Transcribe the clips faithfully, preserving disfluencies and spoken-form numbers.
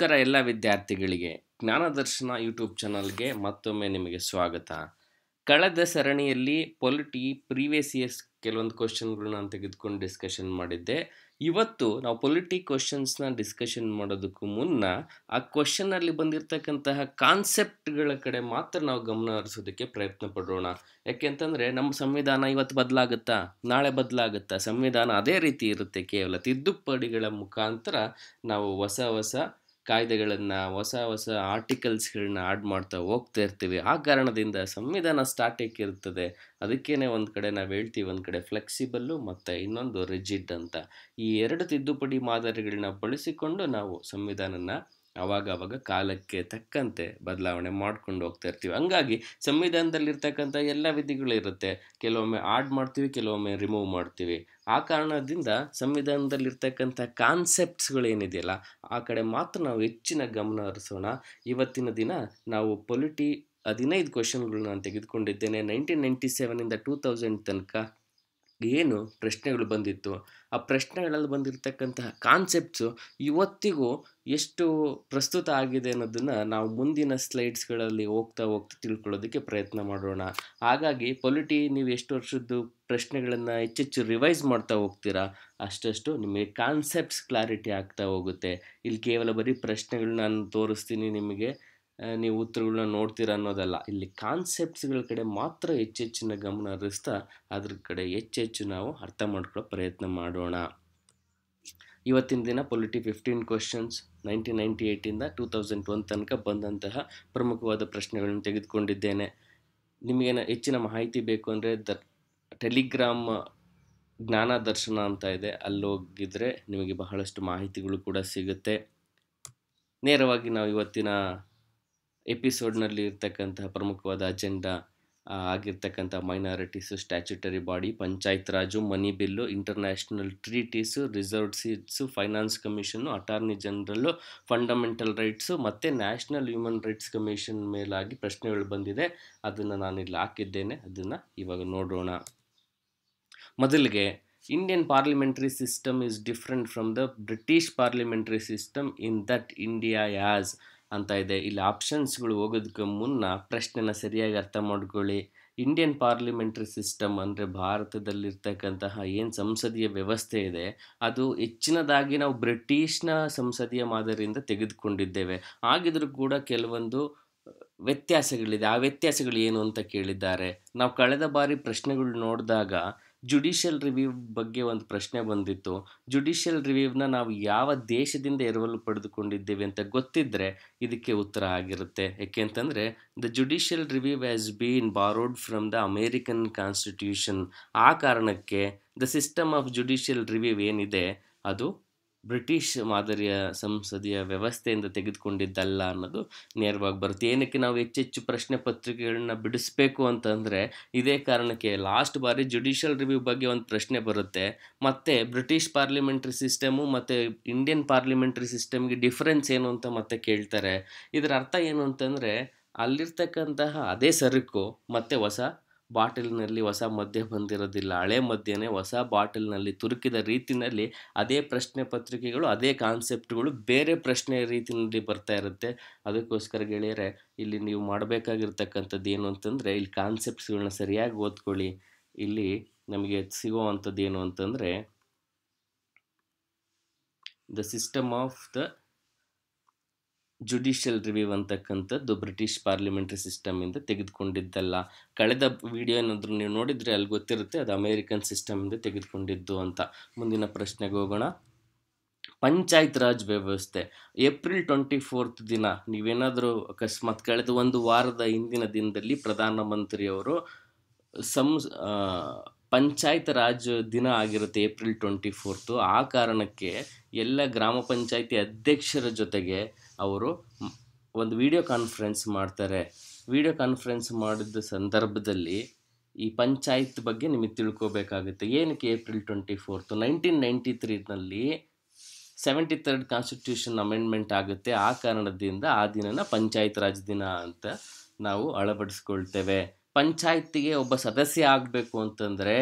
ನಮಸ್ಕಾರ ಎಲ್ಲ ವಿದ್ಯಾರ್ಥಿಗಳಿಗೆ ಜ್ಞಾನದರ್ಶನ ಯೂಟ್ಯೂಬ್ ಚಾನೆಲ್ಗೆ ಮತ್ತೊಮ್ಮೆ ನಿಮಗೆ ಸ್ವಾಗತ. ಕಳೆದ ಸರಣಿಯಲ್ಲಿ ಪೊಲಿಟಿ ಪ್ರೀವಿಯಸ್ ಇಯರ್ಸ್ ಕೆಲವೊಂದು ಕ್ವೆಶ್ಚನ್ಗಳನ್ನು ನಾನು ತೆಗೆದುಕೊಂಡು ಡಿಸ್ಕಷನ್ ಮಾಡಿದ್ದೆ. ಇವತ್ತು ನಾವು ಪೊಲಿಟಿ ಕ್ವೆಶ್ಚನ್ಸ್ನ ಡಿಸ್ಕಷನ್ ಮಾಡೋದಕ್ಕೂ ಮುನ್ನ ಆ ಕ್ವೆಶ್ಚನ್ನಲ್ಲಿ ಬಂದಿರತಕ್ಕಂತಹ ಕಾನ್ಸೆಪ್ಟ್ಗಳ ಕಡೆ ಮಾತ್ರ ನಾವು ಗಮನ ಹರಿಸೋದಕ್ಕೆ ಪ್ರಯತ್ನ ಪಡೋಣ. ಯಾಕೆಂತಂದರೆ ನಮ್ಮ ಸಂವಿಧಾನ ಇವತ್ತು ಬದಲಾಗುತ್ತಾ, ನಾಳೆ ಬದಲಾಗುತ್ತಾ, ಸಂವಿಧಾನ ಅದೇ ರೀತಿ ಇರುತ್ತೆ. ಕೇವಲ ತಿದ್ದುಪಡಿಗಳ ಮುಖಾಂತರ ನಾವು ಹೊಸ ಹೊಸ ಕಾಯ್ದೆಗಳನ್ನು, ಹೊಸ ಹೊಸ ಆರ್ಟಿಕಲ್ಸ್ಗಳನ್ನ ಆ್ಯಡ್ ಮಾಡ್ತಾ ಹೋಗ್ತಾ ಇರ್ತೀವಿ. ಆ ಕಾರಣದಿಂದ ಸಂವಿಧಾನ ಸ್ಟಾಟಿಕ್ ಇರ್ತದೆ. ಅದಕ್ಕೇ ಒಂದು ಕಡೆ ನಾವು ಹೇಳ್ತೀವಿ, ಒಂದು ಕಡೆ ಫ್ಲೆಕ್ಸಿಬಲ್ಲು ಮತ್ತು ಇನ್ನೊಂದು ರಿಜಿಡ್ ಅಂತ. ಈ ಎರಡು ತಿದ್ದುಪಡಿ ಮಾದರಿಗಳನ್ನ ಬಳಸಿಕೊಂಡು ನಾವು ಸಂವಿಧಾನನ ಆವಾಗ ಆವಾಗ ಕಾಲಕ್ಕೆ ತಕ್ಕಂತೆ ಬದಲಾವಣೆ ಮಾಡ್ಕೊಂಡು ಹೋಗ್ತಾ ಇರ್ತೀವಿ. ಹಂಗಾಗಿ ಸಂವಿಧಾನದಲ್ಲಿರ್ತಕ್ಕಂಥ ಎಲ್ಲ ವಿಧಿಗಳಿರುತ್ತೆ. ಕೆಲವೊಮ್ಮೆ ಆಡ್ ಮಾಡ್ತೀವಿ, ಕೆಲವೊಮ್ಮೆ ರಿಮೂವ್ ಮಾಡ್ತೀವಿ. ಆ ಕಾರಣದಿಂದ ಸಂವಿಧಾನದಲ್ಲಿರ್ತಕ್ಕಂಥ ಕಾನ್ಸೆಪ್ಟ್ಸ್ಗಳೇನಿದೆಯಲ್ಲ ಆ ಕಡೆ ಮಾತ್ರ ನಾವು ಹೆಚ್ಚಿನ ಗಮನ ಹರಿಸೋಣ. ಇವತ್ತಿನ ದಿನ ನಾವು ಪೊಲಿಟಿ ಹದಿನೈದು ಕ್ವೆಶನ್ಗಳನ್ನ ನಾನು ತೆಗೆದುಕೊಂಡಿದ್ದೇನೆ. ನೈನ್ಟೀನ್ ನೈಂಟಿ ಸೆವೆನಿಂದ ಟೂ ತೌಸಂಡ್ ತನಕ ಏನು ಪ್ರಶ್ನೆಗಳು ಬಂದಿತ್ತು, ಆ ಪ್ರಶ್ನೆಗಳಲ್ಲಿ ಬಂದಿರತಕ್ಕಂತಹ ಕಾನ್ಸೆಪ್ಟ್ಸು ಇವತ್ತಿಗೂ ಎಷ್ಟು ಪ್ರಸ್ತುತ ಆಗಿದೆ ಅನ್ನೋದನ್ನು ನಾವು ಮುಂದಿನ ಸ್ಲೈಡ್ಸ್ಗಳಲ್ಲಿ ಹೋಗ್ತಾ ಹೋಗ್ತಾ ತಿಳ್ಕೊಳ್ಳೋದಕ್ಕೆ ಪ್ರಯತ್ನ ಮಾಡೋಣ. ಹಾಗಾಗಿ ಪೊಲಿಟಿ ನೀವು ಎಷ್ಟು ವರ್ಷದ್ದು ಪ್ರಶ್ನೆಗಳನ್ನು ಹೆಚ್ಚೆಚ್ಚು ರಿವೈಸ್ ಮಾಡ್ತಾ ಹೋಗ್ತೀರಾ ಅಷ್ಟಷ್ಟು ನಿಮಗೆ ಕಾನ್ಸೆಪ್ಟ್ಸ್ ಕ್ಲಾರಿಟಿ ಆಗ್ತಾ ಹೋಗುತ್ತೆ. ಇಲ್ಲಿ ಕೇವಲ ಬರೀ ಪ್ರಶ್ನೆಗಳನ್ನ ನಾನು ತೋರಿಸ್ತೀನಿ, ನಿಮಗೆ ನೀವು ಉತ್ತರಗಳನ್ನ ನೋಡ್ತೀರ ಅನ್ನೋದಲ್ಲ. ಇಲ್ಲಿ ಕಾನ್ಸೆಪ್ಟ್ಸ್ಗಳ ಕಡೆ ಮಾತ್ರ ಹೆಚ್ಚೆಚ್ಚಿನ ಗಮನ ಹರಿಸ್ತಾ ಅದ್ರ ಕಡೆ ಹೆಚ್ಚೆಚ್ಚು ನಾವು ಅರ್ಥ ಮಾಡ್ಕೊಳ್ಳೋ ಪ್ರಯತ್ನ ಮಾಡೋಣ. ಇವತ್ತಿನ ದಿನ polity fifteen questions nineteen ninety ಏಯ್ಟಿಂದ ಟೂ ತೌಸಂಡ್ ಒನ್ ತನಕ ಬಂದಂತಹ ಪ್ರಮುಖವಾದ ಪ್ರಶ್ನೆಗಳನ್ನು ತೆಗೆದುಕೊಂಡಿದ್ದೇನೆ. ನಿಮಗೇನು ಹೆಚ್ಚಿನ ಮಾಹಿತಿ ಬೇಕು ಅಂದರೆ ದ ಟೆಲಿಗ್ರಾಮ್ ಜ್ಞಾನ ದರ್ಶನ ಅಂತ ಇದೆ, ಅಲ್ಲಿ ಹೋಗಿದ್ರೆ ನಿಮಗೆ ಬಹಳಷ್ಟು ಮಾಹಿತಿಗಳು ಕೂಡ ಸಿಗುತ್ತೆ. ನೇರವಾಗಿ ನಾವು ಇವತ್ತಿನ ಎಪಿಸೋಡ್ನಲ್ಲಿ ಇರ್ತಕ್ಕಂತಹ ಪ್ರಮುಖವಾದ ಅಜೆಂಡಾ ಆಗಿರ್ತಕ್ಕಂಥ minorities, statutory body, panchayat raj, money bill, international treaties, reserved seats, finance commission, attorney general, fundamental rights ಮತ್ತು ನ್ಯಾಷನಲ್ ಹ್ಯೂಮನ್ ರೈಟ್ಸ್ ಕಮಿಷನ್ ಮೇಲಾಗಿ ಪ್ರಶ್ನೆಗಳು ಬಂದಿದೆ. ಅದನ್ನು ನಾನಿಲ್ಲಿ ಹಾಕಿದ್ದೇನೆ, ಅದನ್ನು ಇವಾಗ ನೋಡೋಣ. ಮೊದಲಿಗೆ, Indian parliamentary system is different from the British parliamentary system in that India has ಅಂತ ಇದೆ. ಇಲ್ಲಿ ಆಪ್ಷನ್ಸ್ಗಳು ಹೋಗೋದಕ್ಕೆ ಮುನ್ನ ಪ್ರಶ್ನೆನ ಸರಿಯಾಗಿ ಅರ್ಥ ಮಾಡ್ಕೊಳ್ಳಿ. ಇಂಡಿಯನ್ ಪಾರ್ಲಿಮೆಂಟ್ರಿ ಸಿಸ್ಟಮ್ ಅಂದರೆ ಭಾರತದಲ್ಲಿರ್ತಕ್ಕಂತಹ ಏನು ಸಂಸದೀಯ ವ್ಯವಸ್ಥೆ ಇದೆ ಅದು ಹೆಚ್ಚಿನದಾಗಿ ನಾವು ಬ್ರಿಟಿಷ್ನ ಸಂಸದೀಯ ಮಾದರಿಯಿಂದ ತೆಗೆದುಕೊಂಡಿದ್ದೇವೆ. ಆಗಿದ್ರೂ ಕೂಡ ಕೆಲವೊಂದು ವ್ಯತ್ಯಾಸಗಳಿದೆ. ಆ ವ್ಯತ್ಯಾಸಗಳು ಏನು ಅಂತ ಕೇಳಿದ್ದಾರೆ. ನಾವು ಕಳೆದ ಬಾರಿ ಪ್ರಶ್ನೆಗಳು ನೋಡಿದಾಗ ಜುಡಿಷಿಯಲ್ ರಿವ್ಯೂ ಬಗ್ಗೆ ಒಂದು ಪ್ರಶ್ನೆ ಬಂದಿತ್ತು. ಜುಡಿಷಿಯಲ್ ರಿವ್ಯೂನ ನಾವು ಯಾವ ದೇಶದಿಂದ ಎರವಲು ಪಡೆದುಕೊಂಡಿದ್ದೇವೆ ಅಂತ ಗೊತ್ತಿದ್ದರೆ ಇದಕ್ಕೆ ಉತ್ತರ ಆಗಿರುತ್ತೆ. ಏಕೆಂತಂದರೆ the judicial review has been borrowed from the American constitution. ಆ ಕಾರಣಕ್ಕೆ the system of judicial review ಏನಿದೆ ಅದು ಬ್ರಿಟಿಷ್ ಮಾದರಿಯ ಸಂಸದೀಯ ವ್ಯವಸ್ಥೆಯಿಂದ ತೆಗೆದುಕೊಂಡಿದ್ದಲ್ಲ ಅನ್ನೋದು ನೇರವಾಗಿ ಬರುತ್ತೆ. ಏನಕ್ಕೆ ನಾವು ಹೆಚ್ಚೆಚ್ಚು ಪ್ರಶ್ನೆ ಪತ್ರಿಕೆಗಳನ್ನ ಬಿಡಿಸಬೇಕು ಅಂತಂದರೆ ಇದೇ ಕಾರಣಕ್ಕೆ. ಲಾಸ್ಟ್ ಬಾರಿ ಜುಡಿಷಿಯಲ್ ರಿವ್ಯೂ ಬಗ್ಗೆ ಒಂದು ಪ್ರಶ್ನೆ ಬರುತ್ತೆ, ಮತ್ತು ಬ್ರಿಟಿಷ್ ಪಾರ್ಲಿಮೆಂಟ್ರಿ ಸಿಸ್ಟಮು ಮತ್ತು ಇಂಡಿಯನ್ ಪಾರ್ಲಿಮೆಂಟ್ರಿ ಸಿಸ್ಟಮ್ಗೆ ಡಿಫ್ರೆನ್ಸ್ ಏನು ಅಂತ ಮತ್ತೆ ಕೇಳ್ತಾರೆ. ಇದರ ಅರ್ಥ ಏನು ಅಂತಂದರೆ ಅಲ್ಲಿರ್ತಕ್ಕಂತಹ ಅದೇ ಸರಕು ಮತ್ತು ಹೊಸ ಬಾಟಲ್ನಲ್ಲಿ ಹೊಸ ಮದ್ಯ ಬಂದಿರೋದಿಲ್ಲ, ಹಳೆ ಮದ್ಯನೇ ಹೊಸ ಬಾಟಲ್ನಲ್ಲಿ ತುರುಕಿದ ರೀತಿಯಲ್ಲಿ ಅದೇ ಪ್ರಶ್ನೆ ಪತ್ರಿಕೆಗಳು, ಅದೇ ಕಾನ್ಸೆಪ್ಟ್ಗಳು ಬೇರೆ ಪ್ರಶ್ನೆ ರೀತಿಯಲ್ಲಿ ಬರ್ತಾ ಇರುತ್ತೆ. ಅದಕ್ಕೋಸ್ಕರ ಗೆಳೆಯರೆ, ಇಲ್ಲಿ ನೀವು ಮಾಡಬೇಕಾಗಿರ್ತಕ್ಕಂಥದ್ದು ಏನು ಅಂತಂದರೆ ಇಲ್ಲಿ ಕಾನ್ಸೆಪ್ಟ್ಸ್ಗಳನ್ನ ಸರಿಯಾಗಿ ಓದ್ಕೊಳ್ಳಿ. ಇಲ್ಲಿ ನಮಗೆ ಸಿಗೋವಂಥದ್ದು ಏನು ಅಂತಂದರೆ the system of the judicial review ಅಂತಕ್ಕಂಥದ್ದು ಬ್ರಿಟಿಷ್ ಪಾರ್ಲಿಮೆಂಟ್ರಿ ಸಿಸ್ಟಮಿಂದ ತೆಗೆದುಕೊಂಡಿದ್ದಲ್ಲ. ಕಳೆದ ವಿಡಿಯೋ ಏನಾದರೂ ನೀವು ನೋಡಿದರೆ ಅಲ್ಲಿ ಗೊತ್ತಿರುತ್ತೆ ಅದು ಅಮೇರಿಕನ್ ಸಿಸ್ಟಮಿಂದ ತೆಗೆದುಕೊಂಡಿದ್ದು ಅಂತ. ಮುಂದಿನ ಪ್ರಶ್ನೆಗೆ ಹೋಗೋಣ. ಪಂಚಾಯತ್ ರಾಜ್ ವ್ಯವಸ್ಥೆ ಏಪ್ರಿಲ್ ಟ್ವೆಂಟಿ ಫೋರ್ತ್ ದಿನ ನೀವೇನಾದರೂ ಅಕಸ್ಮಾತ್ ಕಳೆದ ಒಂದು ವಾರದ ಹಿಂದಿನ ದಿನದಲ್ಲಿ ಪ್ರಧಾನಮಂತ್ರಿಯವರು ಸಂಸ್ ಪಂಚಾಯತ್ ರಾಜ್ ದಿನ ಆಗಿರುತ್ತೆ ಏಪ್ರಿಲ್ ಟ್ವೆಂಟಿ ಫೋರ್ತು. ಆ ಕಾರಣಕ್ಕೆ ಎಲ್ಲ ಗ್ರಾಮ ಪಂಚಾಯಿತಿ ಅಧ್ಯಕ್ಷರ ಜೊತೆಗೆ ಅವರು ಒಂದು ವಿಡಿಯೋ ಕಾನ್ಫರೆನ್ಸ್ ಮಾಡ್ತಾರೆ. ವಿಡಿಯೋ ಕಾನ್ಫರೆನ್ಸ್ ಮಾಡಿದ ಸಂದರ್ಭದಲ್ಲಿ ಈ ಪಂಚಾಯತ್ ಬಗ್ಗೆ ನಿಮಗೆ ತಿಳ್ಕೋಬೇಕಾಗುತ್ತೆ. ಏನಕ್ಕೆ April twenty fourth? Nineteen ninety ತ್ರೀನಲ್ಲಿ ಸೆವೆಂಟಿ ಥರ್ಡ್ ಕಾನ್ಸ್ಟಿಟ್ಯೂಷನ್ ಅಮೆಂಡ್ಮೆಂಟ್ ಆಗುತ್ತೆ. ಆ ಕಾರಣದಿಂದ ಆ ದಿನನ ಪಂಚಾಯತ್ ರಾಜ್ ದಿನ ಅಂತ ನಾವು ಅಳವಡಿಸ್ಕೊಳ್ತೇವೆ. ಪಂಚಾಯತಿಗೆ ಒಬ್ಬ ಸದಸ್ಯ ಆಗಬೇಕು ಅಂತಂದರೆ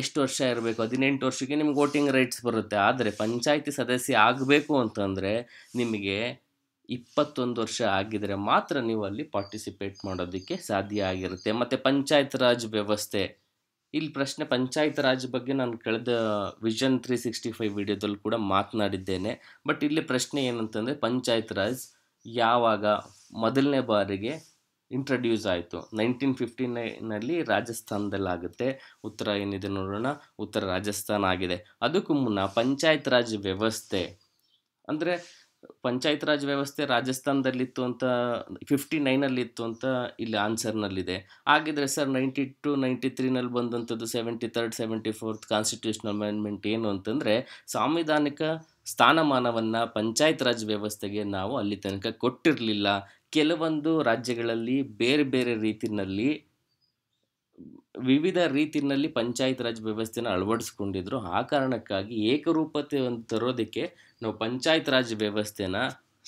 ಎಷ್ಟು ವರ್ಷ ಇರಬೇಕು? ಹದಿನೆಂಟು ವರ್ಷಕ್ಕೆ ನಿಮ್ಗೆ ವೋಟಿಂಗ್ ರೈಟ್ಸ್ ಬರುತ್ತೆ. ಆದರೆ ಪಂಚಾಯತಿ ಸದಸ್ಯ ಆಗಬೇಕು ಅಂತಂದರೆ ನಿಮಗೆ ಇಪ್ಪತ್ತೊಂದು ವರ್ಷ ಆಗಿದ್ರೆ ಮಾತ್ರ ನೀವು ಅಲ್ಲಿ ಪಾರ್ಟಿಸಿಪೇಟ್ ಮಾಡೋದಕ್ಕೆ ಸಾಧ್ಯ ಆಗಿರುತ್ತೆ. ಮತ್ತು ಪಂಚಾಯತ್ ರಾಜ್ ವ್ಯವಸ್ಥೆ, ಇಲ್ಲಿ ಪ್ರಶ್ನೆ ಪಂಚಾಯತ್ ರಾಜ್ ಬಗ್ಗೆ ನಾನು ಕಳೆದ ವಿಷನ್ ತ್ರೀ ಸಿಕ್ಸ್ಟಿ ಫೈವ್ ವಿಡಿಯೋದಲ್ಲಿ ಕೂಡ ಮಾತನಾಡಿದ್ದೇನೆ. ಬಟ್ ಇಲ್ಲಿ ಪ್ರಶ್ನೆ ಏನಂತಂದರೆ ಪಂಚಾಯತ್ ರಾಜ್ ಯಾವಾಗ ಮೊದಲನೇ ಬಾರಿಗೆ ಇಂಟ್ರಡ್ಯೂಸ್ ಆಯಿತು? ನೈನ್ಟೀನ್ ಫಿಫ್ಟಿ ನೈನಲ್ಲಿ ರಾಜಸ್ಥಾನದಲ್ಲಾಗುತ್ತೆ. ಉತ್ತರ ಏನಿದೆ ನೋಡೋಣ, ಉತ್ತರ ರಾಜಸ್ಥಾನ ಆಗಿದೆ. ಅದಕ್ಕೂ ಮುನ್ನ ಪಂಚಾಯತ್ ರಾಜ್ ವ್ಯವಸ್ಥೆ ಅಂದರೆ ಪಂಚಾಯತ್ ರಾಜ್ ವ್ಯವಸ್ಥೆ ರಾಜಸ್ಥಾನದಲ್ಲಿತ್ತು ಅಂತ ಫಿಫ್ಟಿ ನೈನಲ್ಲಿತ್ತು ಅಂತ ಇಲ್ಲಿ ಆನ್ಸರ್ನಲ್ಲಿದೆ. ಆಗಿದ್ರೆ ಸರ್ ನೈಂಟಿ ಟು ನೈಂಟಿ ತ್ರೀನಲ್ಲಿ ಬಂದಂಥದ್ದು seventy third seventy fourth constitutional amendment ಏನು ಅಂತಂದರೆ ಸಾಂವಿಧಾನಿಕ ಸ್ಥಾನಮಾನವನ್ನು ಪಂಚಾಯತ್ ರಾಜ್ ವ್ಯವಸ್ಥೆಗೆ ನಾವು ಅಲ್ಲಿ ತನಕ ಕೊಟ್ಟಿರಲಿಲ್ಲ. ಕೆಲವೊಂದು ರಾಜ್ಯಗಳಲ್ಲಿ ಬೇರೆ ಬೇರೆ ರೀತಿಯಲ್ಲಿ ವಿವಿಧ ರೀತಿಯಲ್ಲಿ ಪಂಚಾಯತ್ ರಾಜ್ ವ್ಯವಸ್ಥೆನ ಅಳವಡಿಸ್ಕೊಂಡಿದ್ರು. ಆ ಕಾರಣಕ್ಕಾಗಿ ಏಕರೂಪತೆಯನ್ನು ತರೋದಕ್ಕೆ ನಾವು ಪಂಚಾಯತ್ ರಾಜ್ ವ್ಯವಸ್ಥೆನ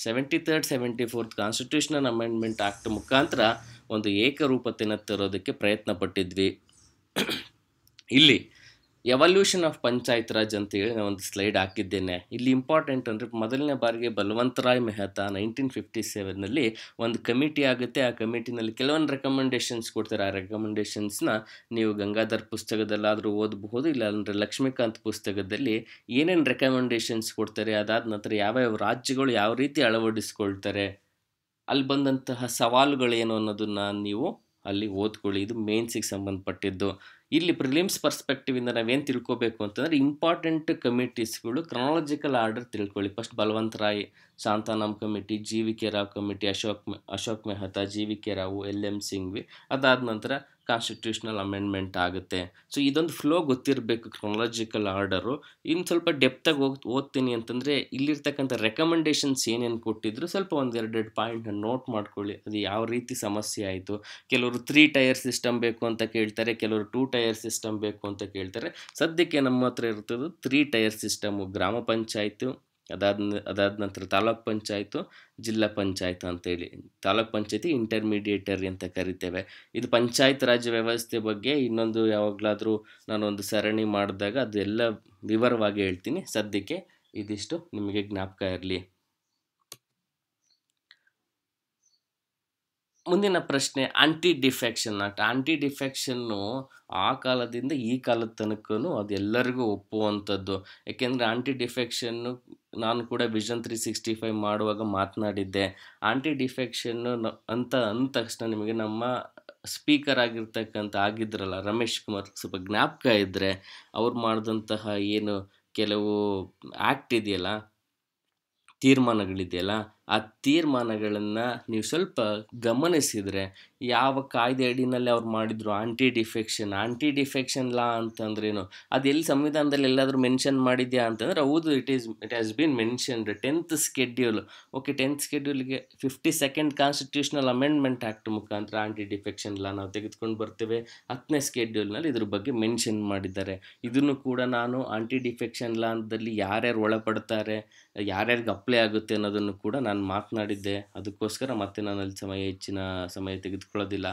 seventy third seventy fourth constitutional amendment act ಮುಖಾಂತರ ಒಂದು ಏಕರೂಪತೆಯನ್ನು ತರೋದಕ್ಕೆ ಪ್ರಯತ್ನ ಪಟ್ಟಿದ್ವಿ. ಇಲ್ಲಿ ಎವಲ್ಯೂಷನ್ ಆಫ್ ಪಂಚಾಯತ್ ರಾಜ್ ಅಂತೇಳಿ ನಾನು ಒಂದು ಸ್ಲೈಡ್ ಹಾಕಿದ್ದೇನೆ. ಇಲ್ಲಿ ಇಂಪಾರ್ಟೆಂಟ್ ಅಂದರೆ ಮೊದಲನೇ ಬಾರಿಗೆ ಬಲವಂತರಾಯ್ ಮೆಹ್ತಾ ನೈನ್ಟೀನ್ ಫಿಫ್ಟಿ ಸೆವೆನ್ನಲ್ಲಿ ಒಂದು ಕಮಿಟಿ ಆಗುತ್ತೆ. ಆ ಕಮಿಟಿನಲ್ಲಿ ಕೆಲವೊಂದು ರೆಕಮೆಂಡೇಷನ್ಸ್ ಕೊಡ್ತಾರೆ. ಆ ರೆಕಮೆಂಡೇಷನ್ಸ್ನ ನೀವು ಗಂಗಾಧರ್ ಪುಸ್ತಕದಲ್ಲಾದರೂ ಓದಬಹುದು, ಇಲ್ಲಾಂದರೆ ಲಕ್ಷ್ಮೀಕಾಂತ್ ಪುಸ್ತಕದಲ್ಲಿ ಏನೇನು ರೆಕಮೆಂಡೇಷನ್ಸ್ ಕೊಡ್ತಾರೆ, ಅದಾದ ನಂತರ ಯಾವ್ಯಾವ ರಾಜ್ಯಗಳು ಯಾವ ರೀತಿ ಅಳವಡಿಸ್ಕೊಳ್ತಾರೆ, ಅಲ್ಲಿ ಬಂದಂತಹ ಸವಾಲುಗಳೇನು ಅನ್ನೋದನ್ನು ನೀವು ಅಲ್ಲಿ ಓದ್ಕೊಳ್ಳಿ. ಇದು ಮೇನ್ಸಿಗೆ ಸಂಬಂಧಪಟ್ಟಿದ್ದು. ಇಲ್ಲಿ ಪ್ರಿಲಿಮ್ಸ್ ಪರ್ಸ್ಪೆಕ್ಟಿವಿಂದ ನಾವೇನು ತಿಳ್ಕೋಬೇಕು ಅಂತಂದರೆ ಇಂಪಾರ್ಟೆಂಟ್ ಕಮಿಟೀಸ್ಗಳು ಕ್ರೊನಾಲಜಿಕಲ್ ಆರ್ಡರ್ ತಿಳ್ಕೊಳ್ಳಿ. First Balwantrai, Shantaram committee, G V K Rao committee, Ashok Ashok Mehta, G V K Rao, L M Singhvi, ಅದಾದ ನಂತರ ಕಾನ್ಸ್ಟಿಟ್ಯೂಷನಲ್ ಅಮೆಂಡ್ಮೆಂಟ್ ಆಗುತ್ತೆ. ಸೊ ಇದೊಂದು ಫ್ಲೋ ಗೊತ್ತಿರಬೇಕು, ಕ್ರೊನಾಲಜಿಕಲ್ ಆರ್ಡರು. ಇನ್ನು ಸ್ವಲ್ಪ ಡೆಪ್ತಾಗಿ ಹೋಗಿ ಓದ್ತೀನಿ ಅಂತಂದರೆ ಇಲ್ಲಿರ್ತಕ್ಕಂಥ ರೆಕಮೆಂಡೇಷನ್ಸ್ ಏನೇನು ಕೊಟ್ಟಿದ್ರು ಸ್ವಲ್ಪ ಒಂದು ಎರಡೆರಡು ಪಾಯಿಂಟ್ನ ನೋಟ್ ಮಾಡ್ಕೊಳ್ಳಿ. ಅದು ಯಾವ ರೀತಿ ಸಮಸ್ಯೆ ಆಯಿತು. ಕೆಲವರು ತ್ರೀ ಟೈರ್ ಸಿಸ್ಟಮ್ ಬೇಕು ಅಂತ ಕೇಳ್ತಾರೆ, ಕೆಲವರು ಟೂ ಟೈರ್ ಸಿಸ್ಟಮ್ ಬೇಕು ಅಂತ ಕೇಳ್ತಾರೆ. ಸದ್ಯಕ್ಕೆ ನಮ್ಮ ಹತ್ರ ಇರ್ತದ್ದು ತ್ರೀ ಟೈರ್ ಸಿಸ್ಟಮು, ಗ್ರಾಮ ಪಂಚಾಯಿತು, ಅದಾದ ಅದಾದ ನಂತರ ತಾಲೂಕು ಪಂಚಾಯಿತು, ಜಿಲ್ಲಾ ಪಂಚಾಯತ್ ಅಂತೇಳಿ. ತಾಲೂಕು ಪಂಚಾಯತಿ ಇಂಟರ್ಮೀಡಿಯೇಟರಿ ಅಂತ ಕರಿತೇವೆ. ಇದು ಪಂಚಾಯತ್ ರಾಜ್ ವ್ಯವಸ್ಥೆ ಬಗ್ಗೆ ಇನ್ನೊಂದು ಯಾವಾಗಲಾದರೂ ನಾನೊಂದು ಸರಣಿ ಮಾಡಿದಾಗ ಅದೆಲ್ಲ ವಿವರವಾಗಿ ಹೇಳ್ತೀನಿ. ಸದ್ಯಕ್ಕೆ ಇದಿಷ್ಟು ನಿಮಗೆ ಜ್ಞಾಪಕ ಇರಲಿ. ಮುಂದಿನ ಪ್ರಶ್ನೆ ಆಂಟಿ ಡಿಫೆಕ್ಷನ್ ಆಕ್ಟ್. ಆಂಟಿ ಡಿಫೆಕ್ಷನ್ನು ಆ ಕಾಲದಿಂದ ಈ ಕಾಲದ ತನಕ ಅದೆಲ್ಲರಿಗೂ ಒಪ್ಪುವಂಥದ್ದು. ಏಕೆಂದರೆ ಆಂಟಿ ಡಿಫೆಕ್ಷನ್ನು ನಾನು ಕೂಡ ವಿಷನ್ ತ್ರೀ ಸಿಕ್ಸ್ಟಿ ಫೈವ್ ಮಾಡುವಾಗ ಮಾತನಾಡಿದ್ದೆ. ಆಂಟಿ ಡಿಫೆಕ್ಷನ್ನು ಅಂತ ಅಂದ ತಕ್ಷಣ ನಿಮಗೆ ನಮ್ಮ ಸ್ಪೀಕರ್ ಆಗಿರ್ತಕ್ಕಂಥ ಆಗಿದ್ರಲ್ಲ ರಮೇಶ್ ಕುಮಾರ್ ಸ್ವಲ್ಪ ಜ್ಞಾಪಕ ಇದ್ದರೆ ಅವ್ರು ಮಾಡಿದಂತಹ ಏನು ಕೆಲವು ಆ್ಯಕ್ಟ್ ಇದೆಯಲ್ಲ, ತೀರ್ಮಾನಗಳಿದೆಯಲ್ಲ, ಆ ತೀರ್ಮಾನಗಳನ್ನು ನೀವು ಸ್ವಲ್ಪ ಗಮನಿಸಿದರೆ ಯಾವ ಕಾಯ್ದೆ ಅಡಿನಲ್ಲಿ ಅವ್ರು ಮಾಡಿದ್ರು anti defection anti defection law ಅಂತಂದ್ರೇನು, ಅದೆಲ್ಲಿ ಸಂವಿಧಾನದಲ್ಲಿ ಎಲ್ಲಾದರೂ ಮೆನ್ಷನ್ ಮಾಡಿದ್ಯಾ ಅಂತಂದರೆ ಹೌದು, it is it has been mentioned tenth schedule. Okay, tenth ಸ್ಕೆಡ್ಯೂಲ್ಗೆ fifty second constitutional amendment act ಮುಖಾಂತರ ಆಂಟಿ ಡಿಫೆಕ್ಷನ್ ಲಾ ನಾವು ತೆಗೆದುಕೊಂಡು ಬರ್ತೇವೆ. ಹತ್ತನೇ ಸ್ಕೆಡ್ಯೂಲ್ನಲ್ಲಿ ಇದ್ರ ಬಗ್ಗೆ ಮೆನ್ಷನ್ ಮಾಡಿದ್ದಾರೆ. ಇದನ್ನು ಕೂಡ ನಾನು ಆಂಟಿ ಡಿಫೆಕ್ಷನ್ ಲಾದಲ್ಲಿ ಯಾರ್ಯಾರು ಒಳಪಡ್ತಾರೆ, ಯಾರ್ಯಾರಿಗೆ ಅಪ್ಲೈ ಆಗುತ್ತೆ ಅನ್ನೋದನ್ನು ಕೂಡ ನಾನು ಮಾತನಾಡಿದ್ದೆ. ಅದಕ್ಕೋಸ್ಕರ ಮತ್ತೆ ನಾನು ಅಲ್ಲಿ ಸಮಯ ಹೆಚ್ಚಿನ ಸಮಯ ತೆಗೆದುಕೊಳ್ಳೋದಿಲ್ಲ.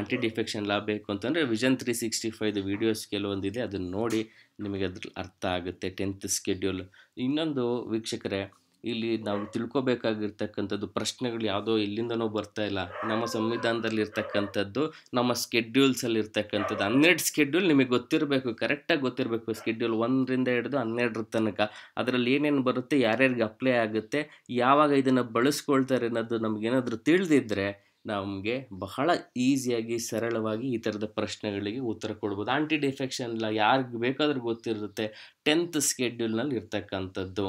ಆಂಟಿ ಡಿಫೆಕ್ಷನ್ ಲಾ ಬೇಕು ಅಂತಂದರೆ ವಿಷನ್ ತ್ರೀ ಸಿಕ್ಸ್ಟಿ ಫೈವ್ದು ವೀಡಿಯೋಸ್ ಕೆಲವೊಂದಿದೆ, ಅದನ್ನು ನೋಡಿ ನಿಮಗೆ ಅದ್ರ ಅರ್ಥ ಆಗುತ್ತೆ ಟೆಂತ್ ಸ್ಕೆಡ್ಯೂಲ್. ಇನ್ನೊಂದು ವೀಕ್ಷಕರೇ, ಇಲ್ಲಿ ನಾವು ತಿಳ್ಕೊಬೇಕಾಗಿರ್ತಕ್ಕಂಥದ್ದು ಪ್ರಶ್ನೆಗಳು ಯಾವುದೋ ಇಲ್ಲಿಂದನೂ ಬರ್ತಾ ಇಲ್ಲ. ನಮ್ಮ ಸಂವಿಧಾನದಲ್ಲಿ ಇರ್ತಕ್ಕಂಥದ್ದು, ನಮ್ಮ ಸ್ಕೆಡ್ಯೂಲ್ಸಲ್ಲಿ ಇರ್ತಕ್ಕಂಥದ್ದು. ಹನ್ನೆರಡು ಸ್ಕೆಡ್ಯೂಲ್ ನಿಮಗೆ ಗೊತ್ತಿರಬೇಕು, ಕರೆಕ್ಟಾಗಿ ಗೊತ್ತಿರಬೇಕು. ಸ್ಕೆಡ್ಯೂಲ್ ಒಂದರಿಂದ ಹಿಡಿದು ಹನ್ನೆರಡರ ತನಕ ಅದರಲ್ಲಿ ಏನೇನು ಬರುತ್ತೆ, ಯಾರ್ಯಾರಿಗೆ ಅಪ್ಲೈ ಆಗುತ್ತೆ, ಯಾವಾಗ ಇದನ್ನು ಬಳಸ್ಕೊಳ್ತಾರೆ ಅನ್ನೋದು ನಮಗೇನಾದರೂ ತಿಳಿದಿದ್ದರೆ ನಮಗೆ ಬಹಳ ಈಸಿಯಾಗಿ ಸರಳವಾಗಿ ಈ ಥರದ ಪ್ರಶ್ನೆಗಳಿಗೆ ಉತ್ತರ ಕೊಡ್ಬೋದು. ಆಂಟಿ ಡಿಫೆಕ್ಷನ್ ಲಾ ಯಾರಿಗೆ ಬೇಕಾದರೂ ಗೊತ್ತಿರುತ್ತೆ, ಟೆಂತ್ ಸ್ಕೆಡ್ಯೂಲ್ನಲ್ಲಿ ಇರ್ತಕ್ಕಂಥದ್ದು.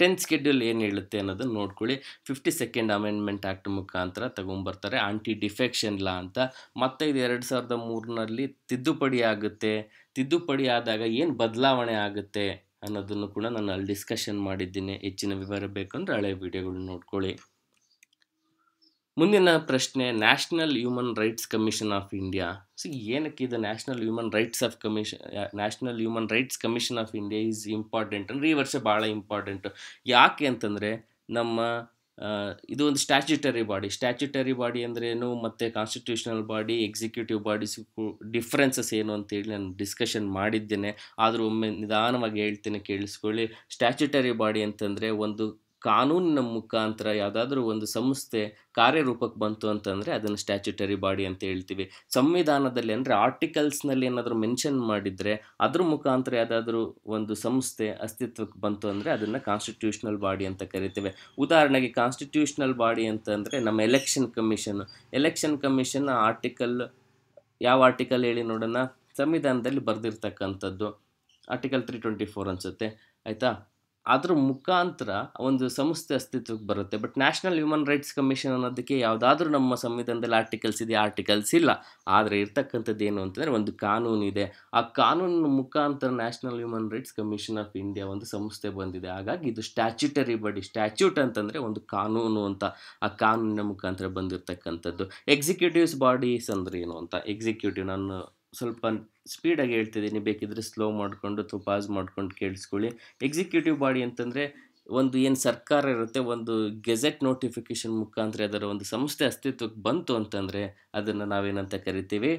ಟೆಂತ್ ಸ್ಕೆಡ್ಯೂಲ್ ಏನು ಹೇಳುತ್ತೆ ಅನ್ನೋದನ್ನು ನೋಡ್ಕೊಳ್ಳಿ. ಫಿಫ್ಟಿ ಸೆಕೆಂಡ್ ಅಮೆಂಡ್ಮೆಂಟ್ ಆ್ಯಕ್ಟ್ ಮುಖಾಂತರ ತಗೊಂಬರ್ತಾರೆ ಆಂಟಿ ಡಿಫೆಕ್ಷನ್ ಲಾ ಅಂತ. ಮತ್ತೆ ಇದು ಎರಡು ಸಾವಿರದ ಮೂರರಲ್ಲಿ ತಿದ್ದುಪಡಿ ಆಗುತ್ತೆ. ತಿದ್ದುಪಡಿ ಆದಾಗ ಏನು ಬದಲಾವಣೆ ಆಗುತ್ತೆ ಅನ್ನೋದನ್ನು ಕೂಡ ನಾನು ಅಲ್ಲಿ ಡಿಸ್ಕಷನ್ ಮಾಡಿದ್ದೀನಿ. ಹೆಚ್ಚಿನ ವಿವರ ಬೇಕಂದರೆ ಹಳೆ ವಿಡಿಯೋಗಳನ್ನ ನೋಡ್ಕೊಳ್ಳಿ. ಮುಂದಿನ ಪ್ರಶ್ನೆ national human rights commission of India. So ಏನಕ್ಕಿದೆ national human rights of commission national human rights commission of India is important ಅಂದರೆ ಈ ವರ್ಷ ಭಾಳ ಇಂಪಾರ್ಟೆಂಟು. ಯಾಕೆ ಅಂತಂದರೆ ನಮ್ಮ ಇದು ಒಂದು ಸ್ಟ್ಯಾಚ್ಯುಟರಿ ಬಾಡಿ. ಸ್ಟ್ಯಾಚ್ಯುಟರಿ ಬಾಡಿ ಅಂದರೆ ಏನು ಮತ್ತು constitutional body, executive bodies differences ಏನು ಅಂತೇಳಿ ನಾನು ಡಿಸ್ಕಷನ್ ಮಾಡಿದ್ದೇನೆ. ಆದರೂ ಒಮ್ಮೆ ನಿಧಾನವಾಗಿ ಹೇಳ್ತೇನೆ, ಕೇಳಿಸ್ಕೊಳ್ಳಿ. ಸ್ಟ್ಯಾಚ್ಯುಟರಿ ಬಾಡಿ ಅಂತಂದರೆ ಒಂದು ಕಾನೂನಿನ ಮುಖಾಂತರ ಯಾವುದಾದ್ರೂ ಒಂದು ಸಂಸ್ಥೆ ಕಾರ್ಯರೂಪಕ್ಕೆ ಬಂತು ಅಂತಂದರೆ ಅದನ್ನು ಸ್ಟ್ಯಾಚ್ಯುಟರಿ ಬಾಡಿ ಅಂತ ಹೇಳ್ತೀವಿ. ಸಂವಿಧಾನದಲ್ಲಿ ಅಂದರೆ ಆರ್ಟಿಕಲ್ಸ್ನಲ್ಲಿ ಏನಾದರೂ ಮೆನ್ಷನ್ ಮಾಡಿದರೆ ಅದ್ರ ಮುಖಾಂತರ ಯಾವುದಾದ್ರೂ ಒಂದು ಸಂಸ್ಥೆ ಅಸ್ತಿತ್ವಕ್ಕೆ ಬಂತು ಅಂದರೆ ಅದನ್ನು ಕಾನ್ಸ್ಟಿಟ್ಯೂಷನಲ್ ಬಾಡಿ ಅಂತ ಕರಿತೇವೆ. ಉದಾಹರಣೆಗೆ ಕಾನ್ಸ್ಟಿಟ್ಯೂಷನಲ್ ಬಾಡಿ ಅಂತಂದರೆ ನಮ್ಮ election commission election commission article ಯಾವ ಆರ್ಟಿಕಲ್ ಹೇಳಿ ನೋಡೋಣ, ಸಂವಿಧಾನದಲ್ಲಿ ಬರೆದಿರ್ತಕ್ಕಂಥದ್ದು ಆರ್ಟಿಕಲ್ ತ್ರೀ ಟ್ವೆಂಟಿ ಫೋರ್ ಅನಿಸುತ್ತೆ, ಆಯಿತಾ. ಅದ್ರ ಮುಖಾಂತರ ಒಂದು ಸಂಸ್ಥೆ ಅಸ್ತಿತ್ವಕ್ಕೆ ಬರುತ್ತೆ. But national human rights commission ಅನ್ನೋದಕ್ಕೆ ಯಾವುದಾದ್ರೂ ನಮ್ಮ ಸಂವಿಧಾನದಲ್ಲಿ ಆರ್ಟಿಕಲ್ಸ್ ಇದೆ, ಆರ್ಟಿಕಲ್ಸ್ ಇಲ್ಲ. ಆದರೆ ಇರ್ತಕ್ಕಂಥದ್ದು ಏನು ಅಂತಂದರೆ ಒಂದು ಕಾನೂನಿದೆ. ಆ ಕಾನೂನಿನ ಮುಖಾಂತರ national human rights commission of India ಒಂದು ಸಂಸ್ಥೆ ಬಂದಿದೆ. ಹಾಗಾಗಿ ಇದು ಸ್ಟ್ಯಾಚ್ಯುಟರಿ ಬಾಡಿ. ಸ್ಟ್ಯಾಚ್ಯೂಟ್ ಅಂತಂದರೆ ಒಂದು ಕಾನೂನು ಅಂತ, ಆ ಕಾನೂನಿನ ಮುಖಾಂತರ ಬಂದಿರತಕ್ಕಂಥದ್ದು. ಎಕ್ಸಿಕ್ಯೂಟಿವ್ಸ್ ಬಾಡೀಸ್ ಅಂದರೆ ಏನು ಅಂತ, ಎಕ್ಸಿಕ್ಯೂಟಿವ್ ನಾನು ಸ್ವಲ್ಪ ಸ್ಪೀಡಾಗಿ ಹೇಳ್ತಿದ್ದೀನಿ, ಬೇಕಿದ್ದರೆ ಸ್ಲೋ ಮಾಡಿಕೊಂಡು ಅಥವಾ ಪಾಸ್ ಮಾಡ್ಕೊಂಡು ಕೇಳಿಸ್ಕೊಳ್ಳಿ. ಎಕ್ಸಿಕ್ಯೂಟಿವ್ ಬಾಡಿ ಅಂತಂದರೆ ಒಂದು ಏನು ಸರ್ಕಾರ ಇರುತ್ತೆ, ಒಂದು ಗೆಜೆಟ್ ನೋಟಿಫಿಕೇಷನ್ ಮುಖಾಂತರ ಅದರ ಒಂದು ಸಂಸ್ಥೆ ಅಸ್ತಿತ್ವಕ್ಕೆ ಬಂತು ಅಂತಂದರೆ ಅದನ್ನು ನಾವೇನಂತ ಕರಿತೀವಿ,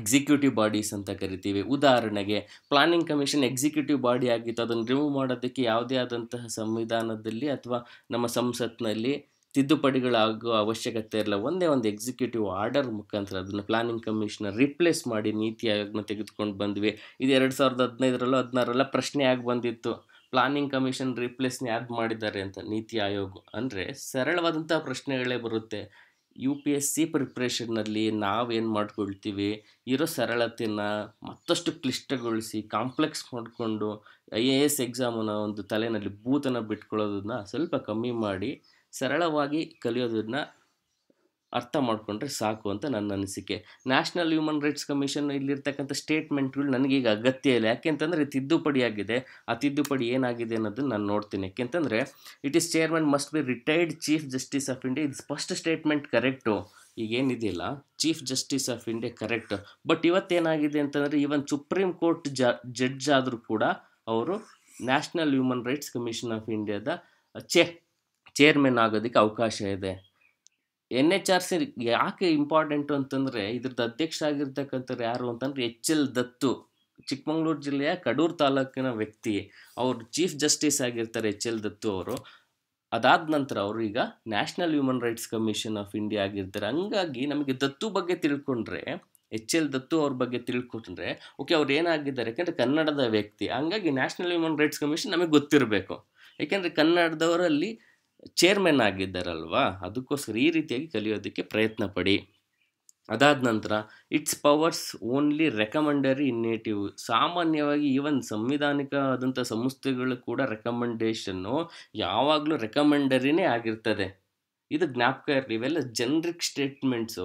ಎಕ್ಸಿಕ್ಯೂಟಿವ್ ಬಾಡೀಸ್ ಅಂತ ಕರಿತೀವಿ. ಉದಾಹರಣೆಗೆ ಪ್ಲಾನಿಂಗ್ ಕಮಿಷನ್ ಎಕ್ಸಿಕ್ಯೂಟಿವ್ ಬಾಡಿ ಆಗಿತ್ತು, ಅದನ್ನು ರಿಮೂವ್ ಮಾಡೋದಕ್ಕೆ ಯಾವುದೇ ಆದಂತಹ ಸಂವಿಧಾನದಲ್ಲಿ ಅಥವಾ ನಮ್ಮ ಸಂಸತ್ನಲ್ಲಿ ತಿದ್ದುಪಡಿಗಳಾಗುವ ಅವಶ್ಯಕತೆ ಇರಲ್ಲ. ಒಂದೇ ಒಂದು ಎಕ್ಸಿಕ್ಯೂಟಿವ್ ಆರ್ಡರ್ ಮುಖಾಂತರ ಅದನ್ನು ಪ್ಲಾನಿಂಗ್ ಕಮಿಷನ್ ರಿಪ್ಲೇಸ್ ಮಾಡಿ ನೀತಿ ಆಯೋಗನ ತೆಗೆದುಕೊಂಡು ಬಂದ್ವಿ. ಇದು ಎರಡು ಸಾವಿರದ ಹದಿನೈದರಲ್ಲೋ ಹದಿನಾರರಲ್ಲ ಪ್ರಶ್ನೆಯಾಗಿ ಬಂದಿತ್ತು, ಪ್ಲಾನಿಂಗ್ ಕಮಿಷನ್ ರಿಪ್ಲೇಸ್ನ ಯಾಕೆ ಮಾಡಿದ್ದಾರೆ ಅಂತ. ನೀತಿ ಆಯೋಗ ಅಂದರೆ ಸರಳವಾದಂಥ ಪ್ರಶ್ನೆಗಳೇ ಬರುತ್ತೆ. ಯು ಪಿ ಎಸ್ ಸಿ ಪ್ರಿಪ್ರೇಷನ್ನಲ್ಲಿ ನಾವೇನು ಮಾಡ್ಕೊಳ್ತೀವಿ, ಇರೋ ಸರಳತೆಯನ್ನು ಮತ್ತಷ್ಟು ಕ್ಲಿಷ್ಟಗೊಳಿಸಿ ಕಾಂಪ್ಲೆಕ್ಸ್ ಮಾಡಿಕೊಂಡು ಐ ಎ ಎಸ್ ಎಕ್ಸಾಮನ್ನು ಒಂದು ತಲೆಯಲ್ಲಿ ಭೂತನ ಬಿಟ್ಕೊಳ್ಳೋದನ್ನ ಸ್ವಲ್ಪ ಕಮ್ಮಿ ಮಾಡಿ ಸರಳವಾಗಿ ಕಲಿಯೋದನ್ನು ಅರ್ಥ ಮಾಡಿಕೊಂಡ್ರೆ ಸಾಕು ಅಂತ ನನ್ನ ಅನಿಸಿಕೆ. ನ್ಯಾಷನಲ್ ಹ್ಯೂಮನ್ ರೈಟ್ಸ್ ಕಮಿಷನ್ ಇಲ್ಲಿರ್ತಕ್ಕಂಥ ಸ್ಟೇಟ್ಮೆಂಟ್ಗಳು ನನಗೀಗ ಅಗತ್ಯ ಇಲ್ಲ. ಯಾಕೆಂತಂದರೆ ತಿದ್ದುಪಡಿ ಆಗಿದೆ. ಆ ತಿದ್ದುಪಡಿ ಏನಾಗಿದೆ ಅನ್ನೋದನ್ನು ನಾನು ನೋಡ್ತೀನಿ. ಯಾಕೆಂತಂದರೆ it is chairman must be retired chief justice of India. ಇದು ಫಸ್ಟ್ ಸ್ಟೇಟ್ಮೆಂಟ್ ಕರೆಕ್ಟು, ಈಗೇನಿದೆಯಲ್ಲ chief justice of India correct. But ಇವತ್ತೇನಾಗಿದೆ ಅಂತಂದರೆ ಈವನ್ ಸುಪ್ರೀಂ ಕೋರ್ಟ್ ಜ ಜಡ್ಜ್ ಆದರೂ ಕೂಡ ಅವರು national human rights commission of ಇಂಡಿಯಾದ ಚೆ ಚೇರ್ಮನ್ ಆಗೋದಕ್ಕೆ ಅವಕಾಶ ಇದೆ. ಎನ್ ಎಚ್ ಆರ್ ಸಿ ಯಾಕೆ ಇಂಪಾರ್ಟೆಂಟು ಅಂತಂದರೆ ಇದ್ರದ್ದು ಅಧ್ಯಕ್ಷ ಆಗಿರ್ತಕ್ಕಂಥವ್ರು ಯಾರು ಅಂತಂದರೆ ಎಚ್ ಎಲ್ ದತ್ತು, ಚಿಕ್ಕಮಗಳೂರು ಜಿಲ್ಲೆಯ ಕಡೂರು ತಾಲೂಕಿನ ವ್ಯಕ್ತಿ. ಅವರು ಚೀಫ್ ಜಸ್ಟಿಸ್ ಆಗಿರ್ತಾರೆ ಎಚ್ ಎಲ್ ದತ್ತು ಅವರು. ಅದಾದ ನಂತರ ಅವರು ಈಗ national human rights commission of India ಆಗಿರ್ತಾರೆ. ಹಂಗಾಗಿ ನಮಗೆ ದತ್ತು ಬಗ್ಗೆ ತಿಳ್ಕೊಂಡ್ರೆ, ಎಚ್ ಎಲ್ ದತ್ತು ಅವ್ರ ಬಗ್ಗೆ ತಿಳ್ಕೊಂಡ್ರೆ ಓಕೆ ಅವ್ರು ಏನಾಗಿದ್ದಾರೆ, ಯಾಕೆಂದರೆ ಕನ್ನಡದ ವ್ಯಕ್ತಿ. ಹಂಗಾಗಿ ನ್ಯಾಷನಲ್ ಹ್ಯೂಮನ್ ರೈಟ್ಸ್ ಕಮಿಷನ್ ನಮಗೆ ಗೊತ್ತಿರಬೇಕು, ಏಕೆಂದರೆ ಕನ್ನಡದವರಲ್ಲಿ ಚೇರ್ಮನ್ ಆಗಿದ್ದಾರಲ್ವಾ. ಅದಕ್ಕೋಸ್ಕರ ಈ ರೀತಿಯಾಗಿ ಕಲಿಯೋದಕ್ಕೆ ಪ್ರಯತ್ನ ಪಡಿ. ಅದಾದ ನಂತರ ಇಟ್ಸ್ ಪವರ್ಸ್ ಓನ್ಲಿ ರೆಕಮೆಂಡರಿ ಇನ್ನೇಟಿವ್. ಸಾಮಾನ್ಯವಾಗಿ ಈವನ್ ಸಂವಿಧಾನಿಕ ಆದಂಥ ಸಂಸ್ಥೆಗಳು ಕೂಡ ರೆಕಮೆಂಡೇಷನ್ನು ಯಾವಾಗಲೂ ರೆಕಮೆಂಡರಿನೇ ಆಗಿರ್ತದೆ. ಇದು ಜ್ಞಾಪಕ ಇರಲಿ. ಇವೆಲ್ಲ ಜನ್ರಿಕ್ ಸ್ಟೇಟ್ಮೆಂಟ್ಸು,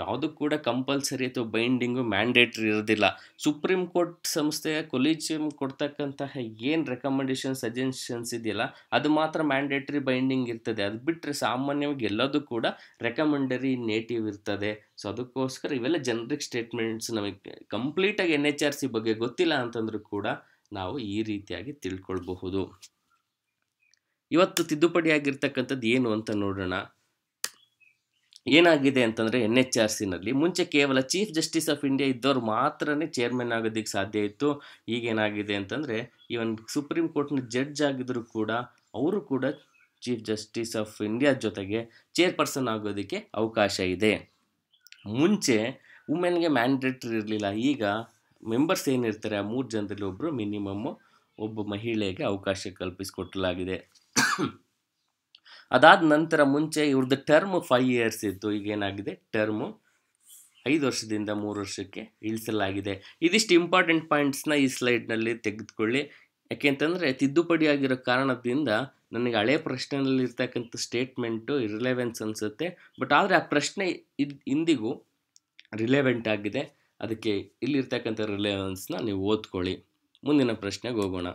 ಯಾವುದೂ ಕೂಡ ಕಂಪಲ್ಸರಿ ಅಥವಾ ಬೈಂಡಿಂಗು ಮ್ಯಾಂಡೇಟ್ರಿ ಇರೋದಿಲ್ಲ. ಸುಪ್ರೀಂ ಕೋರ್ಟ್ ಸಂಸ್ಥೆಯ ಕೊಲಿಜಿಯಂ ಕೊಡ್ತಕ್ಕಂತಹ ಏನು ರೆಕಮೆಂಡೇಷನ್ ಸಜೆಷನ್ಸ್ ಇದೆಯಲ್ಲ ಅದು ಮಾತ್ರ ಮ್ಯಾಂಡೇಟ್ರಿ ಬೈಂಡಿಂಗ್ ಇರ್ತದೆ. ಅದು ಬಿಟ್ಟರೆ ಸಾಮಾನ್ಯವಾಗಿ ಎಲ್ಲದೂ ಕೂಡ ರೆಕಮೆಂಡರಿ ನೇಟಿವ್ ಇರ್ತದೆ. ಸೊ ಅದಕ್ಕೋಸ್ಕರ ಇವೆಲ್ಲ ಜನ್ರಿಕ್ ಸ್ಟೇಟ್ಮೆಂಟ್ಸ್ ನಮಗೆ ಕಂಪ್ಲೀಟಾಗಿ ಎನ್ ಎಚ್ ಆರ್ ಸಿ ಬಗ್ಗೆ ಗೊತ್ತಿಲ್ಲ ಅಂತಂದರೂ ಕೂಡ ನಾವು ಈ ರೀತಿಯಾಗಿ ತಿಳ್ಕೊಳ್ಬಹುದು. ಇವತ್ತು ತಿದ್ದುಪಡಿ ಆಗಿರ್ತಕ್ಕಂಥದ್ದು ಏನು ಅಂತ ನೋಡೋಣ. ಏನಾಗಿದೆ ಅಂತಂದರೆ ಎನ್ ಎಚ್ ಆರ್ ಸಿನಲ್ಲಿ ಮುಂಚೆ ಕೇವಲ ಚೀಫ್ ಜಸ್ಟಿಸ್ ಆಫ್ ಇಂಡಿಯಾ ಇದ್ದವ್ರು ಮಾತ್ರ ಚೇರ್ಮನ್ ಆಗೋದಕ್ಕೆ ಸಾಧ್ಯ ಇತ್ತು. ಈಗೇನಾಗಿದೆ ಅಂತಂದರೆ ಈವನ್ ಸುಪ್ರೀಂ ಕೋರ್ಟ್ನ ಜಡ್ಜ್ ಆಗಿದ್ದರೂ ಕೂಡ ಅವರು ಕೂಡ ಚೀಫ್ ಜಸ್ಟಿಸ್ ಆಫ್ ಇಂಡಿಯಾ ಜೊತೆಗೆ ಚೇರ್ಪರ್ಸನ್ ಆಗೋದಕ್ಕೆ ಅವಕಾಶ ಇದೆ. ಮುಂಚೆ ವುಮೆನ್ಗೆ ಮ್ಯಾಂಡೇಟ್ರಿ ಇರಲಿಲ್ಲ. ಈಗ ಮೆಂಬರ್ಸ್ ಏನಿರ್ತಾರೆ ಆ ಮೂರು ಜನರಲ್ಲಿ ಒಬ್ಬರು ಮಿನಿಮಮ್ಮು ಒಬ್ಬ ಮಹಿಳೆಗೆ ಅವಕಾಶ ಕಲ್ಪಿಸಿಕೊಟ್ಟಲಾಗಿದೆ. ಅದಾದ ನಂತರ ಮುಂಚೆ ಇವ್ರದ್ದು ಟರ್ಮ್ ಫೈವ್ ಇಯರ್ಸ್ ಇತ್ತು. ಈಗೇನಾಗಿದೆ ಟರ್ಮು ಐದು ವರ್ಷದಿಂದ ಮೂರು ವರ್ಷಕ್ಕೆ ಇಳಿಸಲಾಗಿದೆ. ಇದಿಷ್ಟು ಇಂಪಾರ್ಟೆಂಟ್ ಪಾಯಿಂಟ್ಸ್ನ ಈ ಸ್ಲೈಡ್ನಲ್ಲಿ ತೆಗೆದುಕೊಳ್ಳಿ. ಯಾಕೆಂತಂದರೆ ತಿದ್ದುಪಡಿ ಆಗಿರೋ ಕಾರಣದಿಂದ ನನಗೆ ಹಳೆ ಪ್ರಶ್ನೆಯಲ್ಲಿ ಇರ್ತಕ್ಕಂಥ ಸ್ಟೇಟ್ಮೆಂಟು ರಿಲೆವೆನ್ಸ್ ಅನಿಸುತ್ತೆ. ಬಟ್ ಆದರೆ ಆ ಪ್ರಶ್ನೆ ಇದು ಇಂದಿಗೂ ರಿಲೆವೆಂಟ್ ಆಗಿದೆ. ಅದಕ್ಕೆ ಇಲ್ಲಿರ್ತಕ್ಕಂಥ ರಿಲೆವೆನ್ಸ್ನ ನೀವು ಓದ್ಕೊಳ್ಳಿ. ಮುಂದಿನ ಪ್ರಶ್ನೆಗೆ ಹೋಗೋಣ.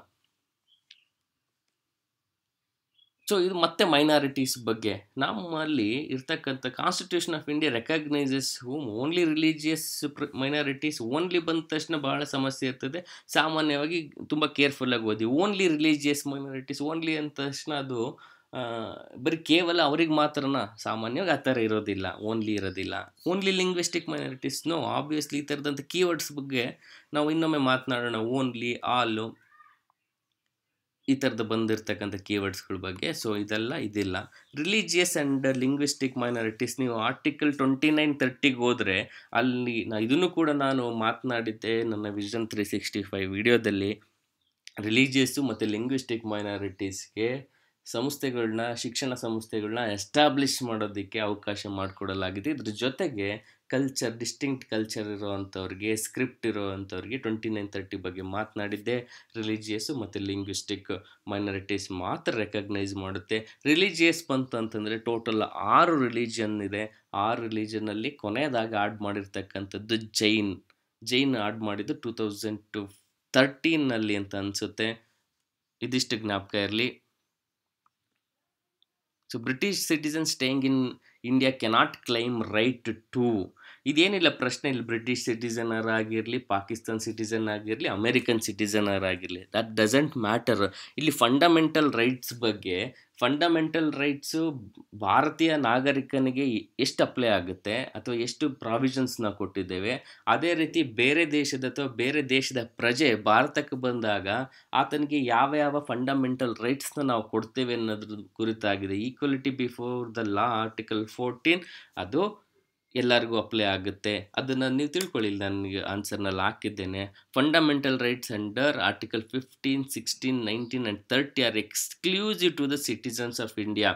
ಸೊ ಇದು ಮತ್ತೆ ಮೈನಾರಿಟೀಸ್ ಬಗ್ಗೆ. ನಮ್ಮಲ್ಲಿ ಇರ್ತಕ್ಕಂಥ constitution of India recognises home only religious minorities. Only ಬಂದ ತಕ್ಷಣ ಭಾಳ ಸಮಸ್ಯೆ ಇರ್ತದೆ. ಸಾಮಾನ್ಯವಾಗಿ ತುಂಬ ಕೇರ್ಫುಲ್ಲಾಗಿ ಓದಿ. ಓನ್ಲಿ ರಿಲಿಜಿಯಸ್ ಮೈನಾರಿಟೀಸ್, ಓನ್ಲಿ ಅಂದ ತಕ್ಷಣ ಅದು ಬರೀ ಕೇವಲ ಅವ್ರಿಗೆ ಮಾತ್ರನ, ಸಾಮಾನ್ಯವಾಗಿ ಆ ಥರ ಇರೋದಿಲ್ಲ, ಓನ್ಲಿ ಇರೋದಿಲ್ಲ. ಓನ್ಲಿ ಲಿಂಗ್ವಿಸ್ಟಿಕ್ ಮೈನಾರಿಟೀಸ್ನೋ ಆಬ್ವಿಯಸ್ಲಿ ಈ ಥರದಂಥ ಕೀವರ್ಡ್ಸ್ ಬಗ್ಗೆ ನಾವು ಇನ್ನೊಮ್ಮೆ ಮಾತನಾಡೋಣ. ಓನ್ಲಿ, ಆಲು, ಈ ತರದ ಬಂದಿರತಕ್ಕಂತ ಕೀವರ್ಡ್ಸ್ ಗಳ ಬಗ್ಗೆ ಸೋ ಇದೆಲ್ಲ ಇದಿಲ್ಲ ರಿಲಿಜಿಯಸ್ ಅಂಡ್ ಲಿಂಗ್ವಿಸ್ಟಿಕ್ ಮೈನಾರಿಟೀಸ್ ನೀವು ಆರ್ಟಿಕಲ್ ಇಪ್ಪತ್ತೊಂಬತ್ತು ಮೂವತ್ತು ಗೆ ಹೋದ್ರೆ ಅಲ್ಲಿ ಇದನ್ನು ಕೂಡ ನಾನು ಮಾತನಾಡಿದ್ದೆ ನನ್ನ ವಿಷನ್ ಮೂರು ಅರವತ್ತೈದು ವಿಡಿಯೋದಲ್ಲಿ ರಿಲಿಜಿಯಸ್ ಮತ್ತು ಲಿಂಗ್ವಿಸ್ಟಿಕ್ ಮೈನಾರಿಟೀಸ್ ಗೆ ಸಂಸ್ಥೆಗಳನ್ನ ಶಿಕ್ಷಣ ಸಂಸ್ಥೆಗಳನ್ನ ಎಸ್ಟಾಬ್ಲಿಷ್ ಮಾಡೋದಕ್ಕೆ ಅವಕಾಶ ಮಾಡಿಕೊಡಲಾಗಿದೆ ಇದರ ಜೊತೆಗೆ ಕಲ್ಚರ್ ಡಿಸ್ಟಿಂಕ್ಟ್ ಕಲ್ಚರ್ ಇರುವಂತವರಿಗೆ ಸ್ಕ್ರಿಪ್ಟ್ ಇರುವಂತವರಿಗೆ ಇಪ್ಪತ್ತೊಂಬತ್ತು ಮೂವತ್ತು ಬಗ್ಗೆ ಮಾತನಾಡಿದ್ದೆ ರಿಲಿಜಿಯಸ್ ಮತ್ತು ಲಿಂಗ್ವಿಸ್ಟಿಕ್ ಮೈನಾರಿಟೀಸ್ ಮಾತ್ರ ರೆಕಗ್ನೈಸ್ ಮಾಡುತ್ತೆ ರಿಲಿಜಿಯಸ್ ಅಂತಂದ್ರೆ ಟೋಟಲ್ ಆರು ರಿಲಿಜನ್ ಇದೆ ಆರು ರಿಲಿಜನ್ ಅಲ್ಲಿ ಕೊನೆಯದಾಗಿ ಆಡ್ ಮಾಡಿರ್ತಕ್ಕಂತದ್ದು ಜೈನ್ ಜೈನ್ ಆಡ್ ಮಾಡಿದ್ದು ಎರಡು ಸಾವಿರದ ಹದಿಮೂರು ನಲ್ಲಿ ಅಂತ ಅನ್ಸುತ್ತೆ ಇದಿಷ್ಟು ಜ್ಞಾಪಕ ಇರಲಿ So British citizens staying in India cannot claim right to ಇದೇನಿಲ್ಲ ಪ್ರಶ್ನೆ ಇಲ್ಲಿ ಬ್ರಿಟಿಷ್ ಸಿಟಿಜನರ್ ಆಗಿರಲಿ ಪಾಕಿಸ್ತಾನ್ ಸಿಟಿಜನ್ ಆಗಿರಲಿ ಅಮೆರಿಕನ್ ಸಿಟಿಜನರ್ ಆಗಿರಲಿ ದಟ್ ಡಸಂಟ್ ಮ್ಯಾಟರ್ ಇಲ್ಲಿ ಫಂಡಮೆಂಟಲ್ ರೈಟ್ಸ್ ಬಗ್ಗೆ ಫಂಡಮೆಂಟಲ್ ರೈಟ್ಸ್ ಭಾರತೀಯ ನಾಗರಿಕನಿಗೆ ಎಷ್ಟು ಅಪ್ಲೈ ಆಗುತ್ತೆ ಅಥವಾ ಎಷ್ಟು ಪ್ರಾವಿಷನ್ಸ್ನ ಕೊಟ್ಟಿದ್ದೇವೆ ಅದೇ ರೀತಿ ಬೇರೆ ದೇಶದ ಅಥವಾ ಬೇರೆ ದೇಶದ ಪ್ರಜೆ ಭಾರತಕ್ಕೆ ಬಂದಾಗ ಆತನಿಗೆ ಯಾವ ಯಾವ ಫಂಡಮೆಂಟಲ್ ರೈಟ್ಸ್ನ ನಾವು ಕೊಡ್ತೇವೆ ಅನ್ನೋದ್ರ ಕುರಿತಾಗಿದೆ equality before the law article fourteen ಅದು ಎಲ್ಲರಿಗೂ ಅಪ್ಲೈ ಆಗುತ್ತೆ ಅದನ್ನ ನೀವು ತಿಳ್ಕೊಳ್ಳಿ ನನಗೆ ಆನ್ಸರ್ನಲ್ಲಿ ಹಾಕಿದ್ದೇನೆ fundamental rights under article fifteen sixteen nineteen and thirty are exclusive to the citizens of India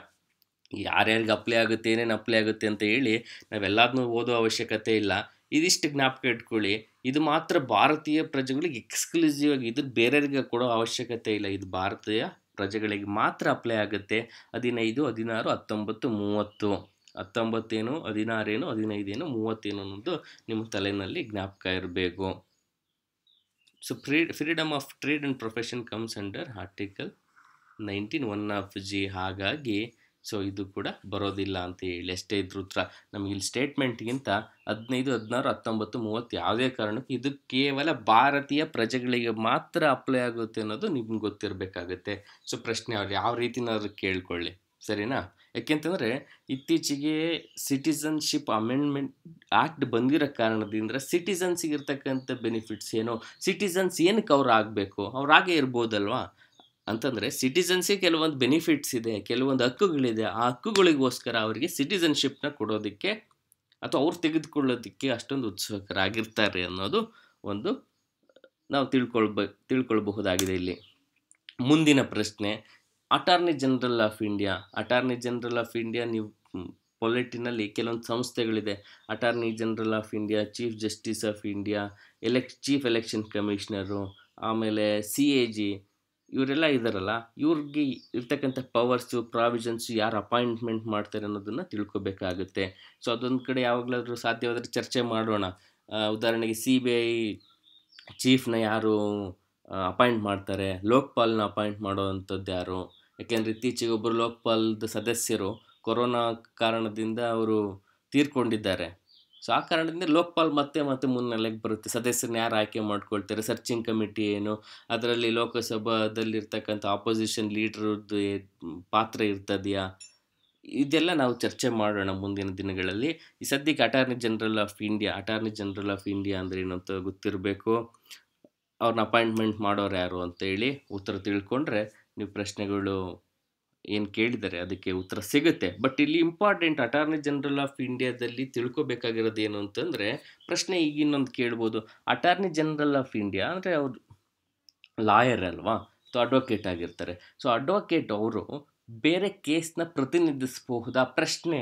ಯಾರ್ಯಾರಿಗೆ ಅಪ್ಲೈ ಆಗುತ್ತೆ ಏನೇನು ಅಪ್ಲೈ ಆಗುತ್ತೆ ಅಂತ ಹೇಳಿ ನಾವೆಲ್ಲದನ್ನೂ ಓದೋ ಅವಶ್ಯಕತೆ ಇಲ್ಲ ಇದಿಷ್ಟು ಜ್ಞಾಪಕ ಇಟ್ಕೊಳ್ಳಿ ಇದು ಮಾತ್ರ ಭಾರತೀಯ ಪ್ರಜೆಗಳಿಗೆ ಎಕ್ಸ್ಕ್ಲೂಸಿವ್ ಆಗಿ ಇದು ಬೇರೆಯವರಿಗೆ ಕೊಡೋ ಅವಶ್ಯಕತೆ ಇಲ್ಲ ಇದು ಭಾರತೀಯ ಪ್ರಜೆಗಳಿಗೆ ಮಾತ್ರ ಅಪ್ಲೈ ಆಗುತ್ತೆ ಹದಿನೈದು ಹದಿನಾರು ಹತ್ತೊಂಬತ್ತು ಮೂವತ್ತು ಹತ್ತೊಂಬತ್ತೇನು ಹದಿನಾರೇನು ಹದಿನೈದೇನು ಮೂವತ್ತೇನು ಅನ್ನೋದು ನಿಮ್ಮ ತಲೆಯಲ್ಲಿ ಜ್ಞಾಪಕ ಇರಬೇಕು so free freedom of trade and profession comes under article nineteen one of G ಹಾಗಾಗಿ ಸೊ ಇದು ಕೂಡ ಬರೋದಿಲ್ಲ ಅಂತ ಹೇಳಿ ಎಷ್ಟೇ ಇದ್ರ ಉತ್ತರ ನಮಗೆ ಇಲ್ಲಿ ಸ್ಟೇಟ್ಮೆಂಟ್ಗಿಂತ ಹದಿನೈದು ಹದಿನಾರು ಹತ್ತೊಂಬತ್ತು ಮೂವತ್ತು ಯಾವುದೇ ಕಾರಣಕ್ಕೂ ಇದು ಕೇವಲ ಭಾರತೀಯ ಪ್ರಜೆಗಳಿಗೆ ಮಾತ್ರ ಅಪ್ಲೈ ಆಗುತ್ತೆ ಅನ್ನೋದು ನಿಮ್ಗೆ ಗೊತ್ತಿರಬೇಕಾಗುತ್ತೆ ಸೊ ಪ್ರಶ್ನೆ ಅವ್ರು ಯಾವ ರೀತಿನಾದ್ರೂ ಕೇಳ್ಕೊಳ್ಳಿ ಸರಿನಾ ಯಾಕೆಂತಂದರೆ ಇತ್ತೀಚೆಗೆ ಸಿಟಿಸನ್ಶಿಪ್ ಅಮೆಂಡ್ಮೆಂಟ್ ಆ್ಯಕ್ಟ್ ಬಂದಿರೋ ಕಾರಣದಿಂದ ಸಿಟಿಸನ್ಸಿಗೆ ಇರ್ತಕ್ಕಂಥ ಬೆನಿಫಿಟ್ಸ್ ಏನು ಸಿಟಿಸನ್ಸ್ ಏನಕ್ಕೆ ಅವ್ರು ಆಗಬೇಕು ಅವ್ರಾಗೇ ಇರ್ಬೋದಲ್ವಾ ಅಂತಂದರೆ ಸಿಟಿಸನ್ಸಿಗೆ ಕೆಲವೊಂದು ಬೆನಿಫಿಟ್ಸ್ ಇದೆ ಕೆಲವೊಂದು ಹಕ್ಕುಗಳಿದೆ ಆ ಹಕ್ಕುಗಳಿಗೋಸ್ಕರ ಅವರಿಗೆ ಸಿಟಿಸನ್ಶಿಪ್ನ ಕೊಡೋದಕ್ಕೆ ಅಥವಾ ಅವ್ರು ತೆಗೆದುಕೊಳ್ಳೋದಕ್ಕೆ ಅಷ್ಟೊಂದು ಉತ್ಸುಕರಾಗಿರ್ತಾರೆ ಅನ್ನೋದು ಒಂದು ನಾವು ತಿಳ್ಕೊಳ್ಬ ತಿಳ್ಕೊಳ್ಬಹುದಾಗಿದೆ ಇಲ್ಲಿ ಮುಂದಿನ ಪ್ರಶ್ನೆ attorney general of India attorney general of India ನೀವು ಪೊಲಿಟಿನಲ್ಲಿ ಕೆಲವೊಂದು ಸಂಸ್ಥೆಗಳಿದೆ attorney general of India chief justice of India ಎಲೆಕ್ ಚೀಫ್ ಎಲೆಕ್ಷನ್ ಕಮಿಷನರು ಆಮೇಲೆ ಸಿ ಎ ಜಿ ಇವರೆಲ್ಲ ಇದ್ದಾರಲ್ಲ ಇವ್ರಿಗೆ ಇರ್ತಕ್ಕಂಥ ಪವರ್ಸು ಪ್ರಾವಿಷನ್ಸು ಯಾರು ಅಪಾಯಿಂಟ್ಮೆಂಟ್ ಮಾಡ್ತಾರೆ ಅನ್ನೋದನ್ನು ತಿಳ್ಕೊಬೇಕಾಗುತ್ತೆ ಸೊ ಅದೊಂದು ಕಡೆ ಯಾವಾಗಲಾದರೂ ಸಾಧ್ಯವಾದರೆ ಚರ್ಚೆ ಮಾಡೋಣ ಉದಾಹರಣೆಗೆ ಸಿ ಬಿ ಐ ಚೀಫ್ನ ಯಾರು ಅಪಾಯಿಂಟ್ ಮಾಡ್ತಾರೆ ಲೋಕ್ಪಾಲ್ನ ಅಪಾಯಿಂಟ್ ಮಾಡೋವಂಥದ್ದು ಯಾರು ಯಾಕೆಂದರೆ ಇತ್ತೀಚೆಗೆ ಒಬ್ಬರು ಲೋಕಪಾಲದ ಸದಸ್ಯರು ಕೊರೋನಾ ಕಾರಣದಿಂದ ಅವರು ತೀರ್ಕೊಂಡಿದ್ದಾರೆ ಸೊ ಆ ಕಾರಣದಿಂದ ಲೋಕಪಾಲ್ ಮತ್ತೆ ಮತ್ತೆ ಮುನ್ನೆಲೆಗೆ ಬರುತ್ತೆ ಸದಸ್ಯರನ್ನ ಯಾರು ಆಯ್ಕೆ ಮಾಡ್ಕೊಳ್ತಾರೆ ಸರ್ಚಿಂಗ್ ಕಮಿಟಿ ಏನು ಅದರಲ್ಲಿ ಲೋಕಸಭಾದಲ್ಲಿರ್ತಕ್ಕಂಥ ಆಪೋಸಿಷನ್ ಲೀಡ್ರದ್ದು ಪಾತ್ರ ಇರ್ತದೆಯಾ ಇದೆಲ್ಲ ನಾವು ಚರ್ಚೆ ಮಾಡೋಣ ಮುಂದಿನ ದಿನಗಳಲ್ಲಿ ಈ ಸದ್ಯಕ್ಕೆ attorney general of India attorney general of India ಅಂದರೆ ಏನು ಅಂತ ಗೊತ್ತಿರಬೇಕು ಅವ್ರನ್ನ ಅಪಾಯಿಂಟ್ಮೆಂಟ್ ಮಾಡೋರು ಯಾರು ಅಂತೇಳಿ ಉತ್ತರ ತಿಳ್ಕೊಂಡ್ರೆ ನೀವು ಪ್ರಶ್ನೆಗಳು ಏನು ಕೇಳಿದರೆ ಅದಕ್ಕೆ ಉತ್ತರ ಸಿಗುತ್ತೆ ಬಟ್ ಇಲ್ಲಿ ಇಂಪಾರ್ಟೆಂಟ್ ಅಟಾರ್ನಿ ಜನರಲ್ ಆಫ್ ಇಂಡಿಯಾದಲ್ಲಿ ತಿಳ್ಕೊಬೇಕಾಗಿರೋದು ಏನು ಅಂತಂದರೆ ಪ್ರಶ್ನೆ ಈಗ ಇನ್ನೊಂದು ಕೇಳ್ಬೋದು ಅಟಾರ್ನಿ ಜನರಲ್ ಆಫ್ ಇಂಡಿಯಾ ಅಂದರೆ ಅವರು ಲಾಯರ್ ಅಲ್ವಾ ಸೊ ಅಡ್ವೊಕೇಟ್ ಆಗಿರ್ತಾರೆ ಸೊ ಅಡ್ವೊಕೇಟ್ ಅವರು ಬೇರೆ ಕೇಸ್ನ ಪ್ರತಿನಿಧಿಸಬಹುದಾ ಪ್ರಶ್ನೆ